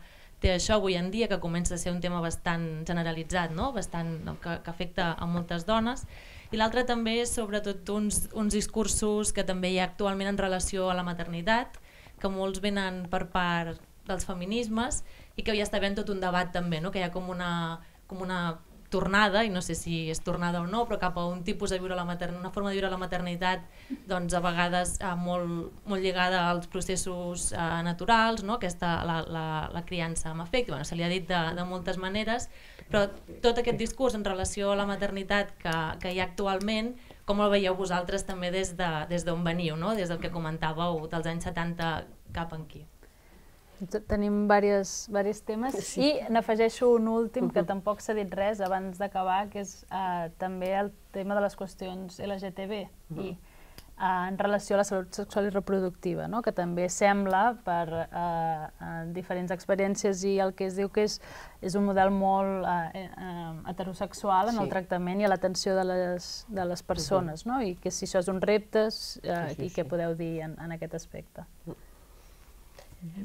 té això avui en dia, que comença a ser un tema bastant generalitzat, no? Bastant, no? Que, que afecta a moltes dones. I l'altre també és sobretot uns, uns discursos que també hi ha actualment en relació a la maternitat, que molts venen per part dels feminismes i que ja està havent tot un debat també, no? Que hi ha com una, com una tornada, i no sé si és tornada o no, però cap a un tipus de viure la maternitat, una forma de viure la maternitat, doncs a vegades eh, molt, molt lligada als processos eh, naturals, no? Aquesta, la, la, la criança amb afecte, bueno, se li ha dit de, de moltes maneres, però tot aquest discurs en relació a la maternitat que, que hi ha actualment, com el veieu vosaltres també des de, des d'on veniu, no? Des del que comentàveu dels anys setanta cap aquí? Tenim diversos temes sí. I n'afegeixo un últim que tampoc s'ha dit res abans d'acabar, que és uh, també el tema de les qüestions L G T B I uh-huh. uh, en relació a la salut sexual i reproductiva, no? Que també sembla per uh, uh, diferents experiències i el que es diu que és, és un model molt uh, uh, heterosexual en sí. el tractament i a l'atenció de les, de les persones, uh-huh. no? I que si això és un repte uh, sí, sí, i què sí. podeu dir en, en aquest aspecte. Uh-huh.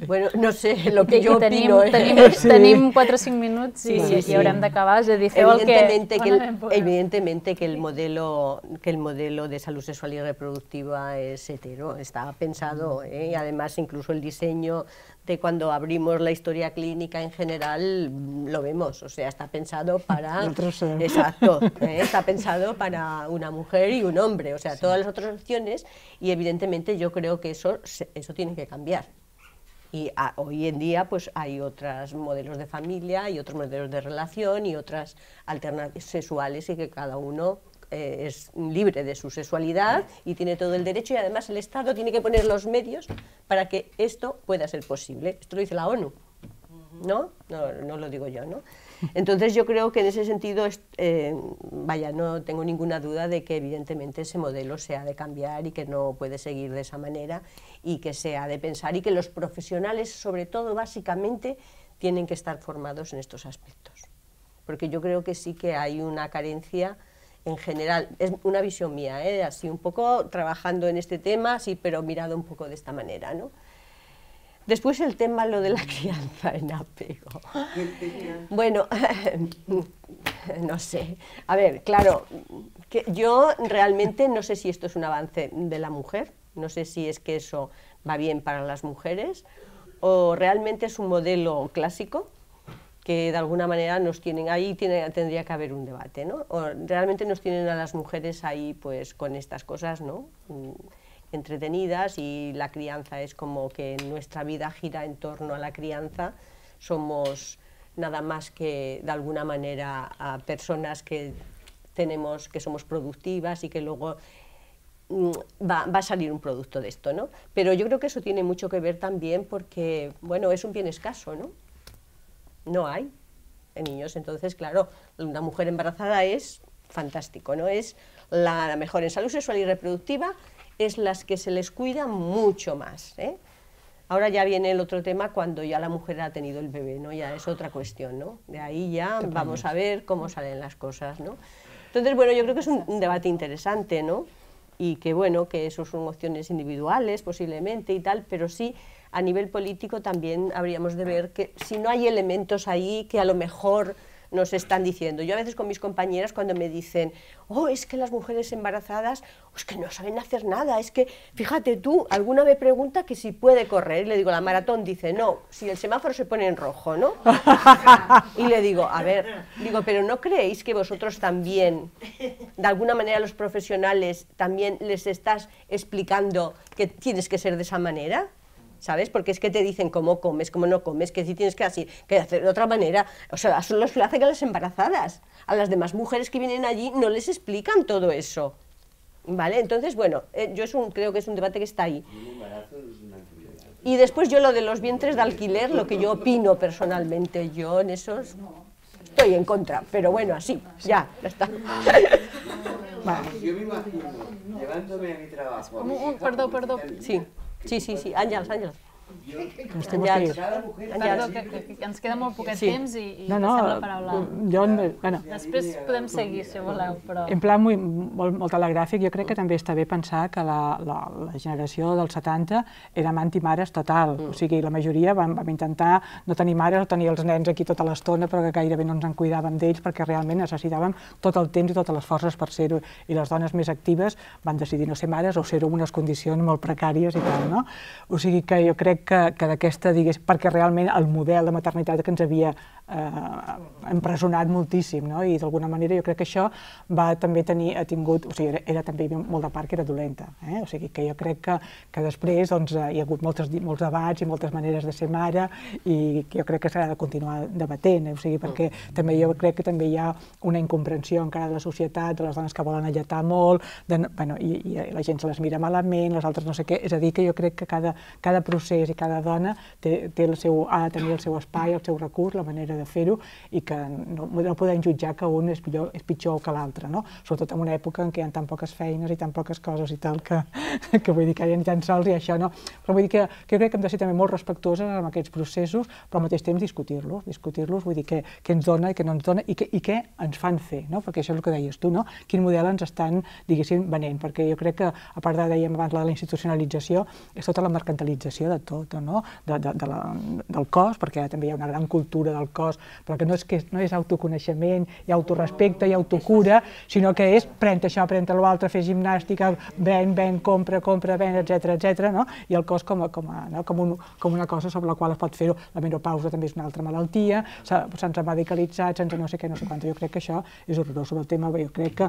Bueno, no sé, lo que yo opino... Tenim cuatro o cinco minutos y, sí, sí. y habrán de acabar. Evidentemente, que, que, el, evidentemente que, el modelo, que el modelo de salud sexual y reproductiva es hetero, está pensado, ¿eh? Y además incluso el diseño de cuando abrimos la historia clínica en general lo vemos, o sea, está pensado para... Exacto, ¿eh? Está pensado para una mujer y un hombre, o sea, sí. todas las otras opciones, y evidentemente yo creo que eso, eso tiene que cambiar. Y a, hoy en día pues hay otros modelos de familia y otros modelos de relación y otras alternativas sexuales y que cada uno eh, es libre de su sexualidad y tiene todo el derecho y además el Estado tiene que poner los medios para que esto pueda ser posible. Esto lo dice la ONU, ¿no? No, no lo digo yo, ¿no? Entonces yo creo que en ese sentido, eh, vaya, no tengo ninguna duda de que evidentemente ese modelo se ha de cambiar y que no puede seguir de esa manera y que se ha de pensar y que los profesionales, sobre todo básicamente, tienen que estar formados en estos aspectos. Porque yo creo que sí que hay una carencia en general, es una visión mía, ¿eh? Así un poco trabajando en este tema, sí, pero mirado un poco de esta manera, ¿no? Después el tema, lo de la crianza en apego. Bueno, no sé. A ver, claro, que yo realmente no sé si esto es un avance de la mujer, no sé si es que eso va bien para las mujeres, o realmente es un modelo clásico que de alguna manera nos tienen, ahí tiene, tendría que haber un debate, ¿no? O realmente nos tienen a las mujeres ahí pues con estas cosas, ¿no? Entretenidas y la crianza es como que nuestra vida gira en torno a la crianza, somos nada más que de alguna manera a personas que tenemos, que somos productivas y que luego mm, va, va a salir un producto de esto, ¿no? Pero yo creo que eso tiene mucho que ver también porque, bueno, es un bien escaso, ¿no? No hay niños, entonces claro, una mujer embarazada es fantástico, ¿no? Es la mejor en salud sexual y reproductiva, es las que se les cuida mucho más, ¿eh? Ahora ya viene el otro tema cuando ya la mujer ha tenido el bebé, ¿no? Ya es otra cuestión, ¿no? De ahí ya vamos a ver cómo salen las cosas, ¿no? Entonces, bueno, yo creo que es un, un debate interesante, ¿no? Y que, bueno, que eso son opciones individuales posiblemente y tal, pero sí, a nivel político también habríamos de ver que si no hay elementos ahí que a lo mejor nos están diciendo. Yo a veces con mis compañeras cuando me dicen, oh, es que las mujeres embarazadas, es que no saben hacer nada, es que, fíjate tú, alguna me pregunta que si puede correr, y le digo, la maratón, dice, no, si el semáforo se pone en rojo, ¿no? Y le digo, a ver, digo, pero ¿no creéis que vosotros también, de alguna manera los profesionales, también les estás explicando que tienes que ser de esa manera? ¿Sabes? Porque es que te dicen cómo comes, cómo no comes, que si tienes que, así, que hacer de otra manera. O sea, eso lo hacen a las embarazadas. A las demás mujeres que vienen allí no les explican todo eso. ¿Vale? Entonces, bueno, eh, yo es un, creo que es un debate que está ahí. Un embarazo es una enfermedad. Y después yo lo de los vientres de alquiler, lo que yo opino personalmente, yo en esos estoy en contra, pero bueno, así, ya, ya está. Yo me imagino, llevándome a mi trabajo... Perdón, perdón. Sí, sí, sí, sí. Àngels, Àngels. Ens tenim que ir. Perdó, que ens queda molt poquet temps i passem la paraula. Després podem seguir, si voleu. En pla molt telegràfic, jo crec que també està bé pensar que la generació dels setanta érem antimares total. O sigui, la majoria vam intentar no tenir mares o tenir els nens aquí tota l'estona, però que gairebé no ens en cuidàvem d'ells perquè realment necessitàvem tot el temps i totes les forces per ser-ho. I les dones més actives van decidir no ser mares o ser-ho en unes condicions molt precàries i tal. O sigui que jo crec que d'aquesta, digués, perquè realment el model de maternitat que ens havia empresonat moltíssim, no? I d'alguna manera jo crec que això va també tenir, ha tingut, o sigui, era també molt de part que era dolenta, eh? O sigui, que jo crec que després, doncs, hi ha hagut molts debats i moltes maneres de ser mare i jo crec que s'ha de continuar debatent, o sigui, perquè també jo crec que també hi ha una incomprensió encara de la societat, de les dones que volen alletar molt, bueno, i la gent se les mira malament, les altres no sé què, és a dir, que jo crec que cada procés i cada dona té el seu, ha de tenir el seu espai, el seu recurs, la manera de fer-ho i que no podem jutjar que un és pitjor que l'altre, no? Sobretot en una època en què hi ha tan poques feines i tan poques coses i tal, que vull dir que hi ha tan sols i això, no? Però vull dir que jo crec que hem de ser també molt respectuoses amb aquests processos, però al mateix temps discutir-los, discutir-los, vull dir què ens dona i què no ens dona i què ens fan fer, no? Perquè això és el que deies tu, no? Quin model ens estan, diguéssim, venent, perquè jo crec que, a part de, dèiem abans, la institucionalització, és tota la mercantilització de tot, no? Del cos, perquè també hi ha una gran cultura del cos, però que no és autoconeixement, hi ha autorespecte, hi ha autocura, sinó que és pren-te això, pren-te l'altre, fes gimnàstica, ven, ven, compra, compra, ven, etcètera. I el cos com una cosa sobre la qual es pot fer-ho. La menopausa també és una altra malaltia, sense medicalitzat, sense no sé què, no sé quant. Jo crec que això és horrorós sobre el tema, jo crec que,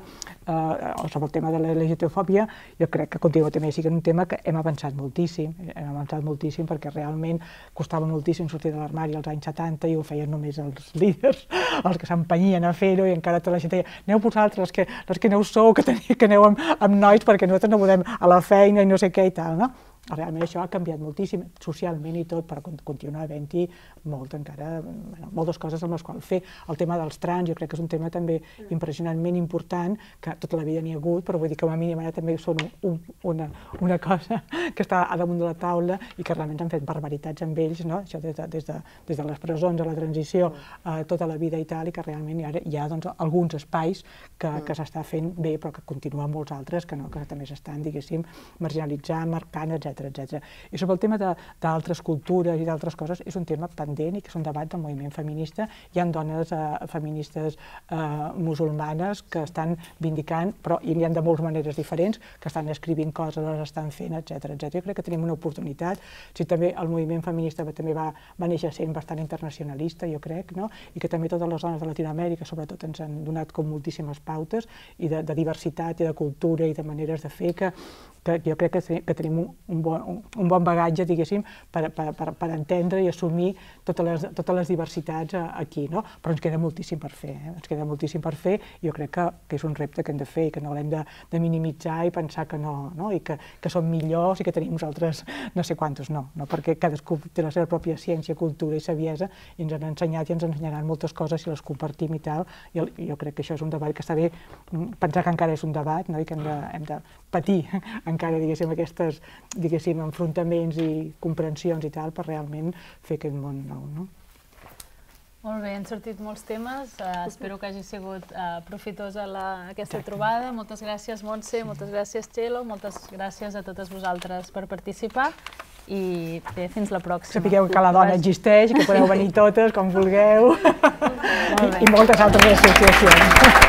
sobre el tema de la LGTBfòbia, jo crec que continua també sent un tema que hem avançat moltíssim, hem avançat moltíssim perquè realment costava moltíssim sortir de l'armari als anys setanta i ho feien només els líders, els que s'empenyien a fer-ho i encara tota la gent deia aneu vosaltres, les que no ho sou, que aneu amb nois perquè nosaltres no podem a la feina i no sé què i tal, no? Realment això ha canviat moltíssim, socialment i tot, però continua havent-hi moltes coses amb les quals fer. El tema dels trans jo crec que és un tema també impressionantment important, que tota la vida n'hi ha hagut, però vull dir que com a mínim ara també són una cosa que està a damunt de la taula i que realment han fet barbaritats amb ells, això des de les presons a la transició, tota la vida i tal, i que realment hi ha alguns espais que s'està fent bé, però que continuen molts altres que també s'estan, diguéssim, marginalitzant, marcant, etcètera. I sobre el tema d'altres cultures i d'altres coses, és un tema pendent i que és un debat del moviment feminista. Hi ha dones feministes musulmanes que estan vindicant, però hi ha de moltes maneres diferents, que estan escrivint coses, les estan fent, etcètera. Jo crec que tenim una oportunitat. El moviment feminista també va néixer sent bastant internacionalista, jo crec, i que també totes les dones de Latinoamèrica, sobretot, ens han donat com moltíssimes pautes de diversitat i de cultura i de maneres de fer que jo crec que tenim un bon bagatge, diguéssim, per entendre i assumir totes les diversitats aquí, no? Però ens queda moltíssim per fer, ens queda moltíssim per fer i jo crec que és un repte que hem de fer i que no l'hem de minimitzar i pensar que no, no? I que som millors i que tenim nosaltres no sé quantos, no, perquè cadascú té la seva pròpia ciència, cultura i saviesa i ens han ensenyat i ens ensenyaran moltes coses si les compartim i tal, i jo crec que això és un debat que està bé pensar que encara és un debat, no? I que hem de patir encara, diguéssim, aquestes, diguéssim, enfrontaments i comprensions i tal, per realment fer aquest món nou, no? Molt bé, han sortit molts temes. Espero que hagi sigut profitosa aquesta trobada. Moltes gràcies, Montse, moltes gràcies, Chelo, moltes gràcies a totes vosaltres per participar i bé, fins la pròxima. Sapigueu que la dona existeix, que podeu venir totes, com vulgueu, i moltes altres associacions.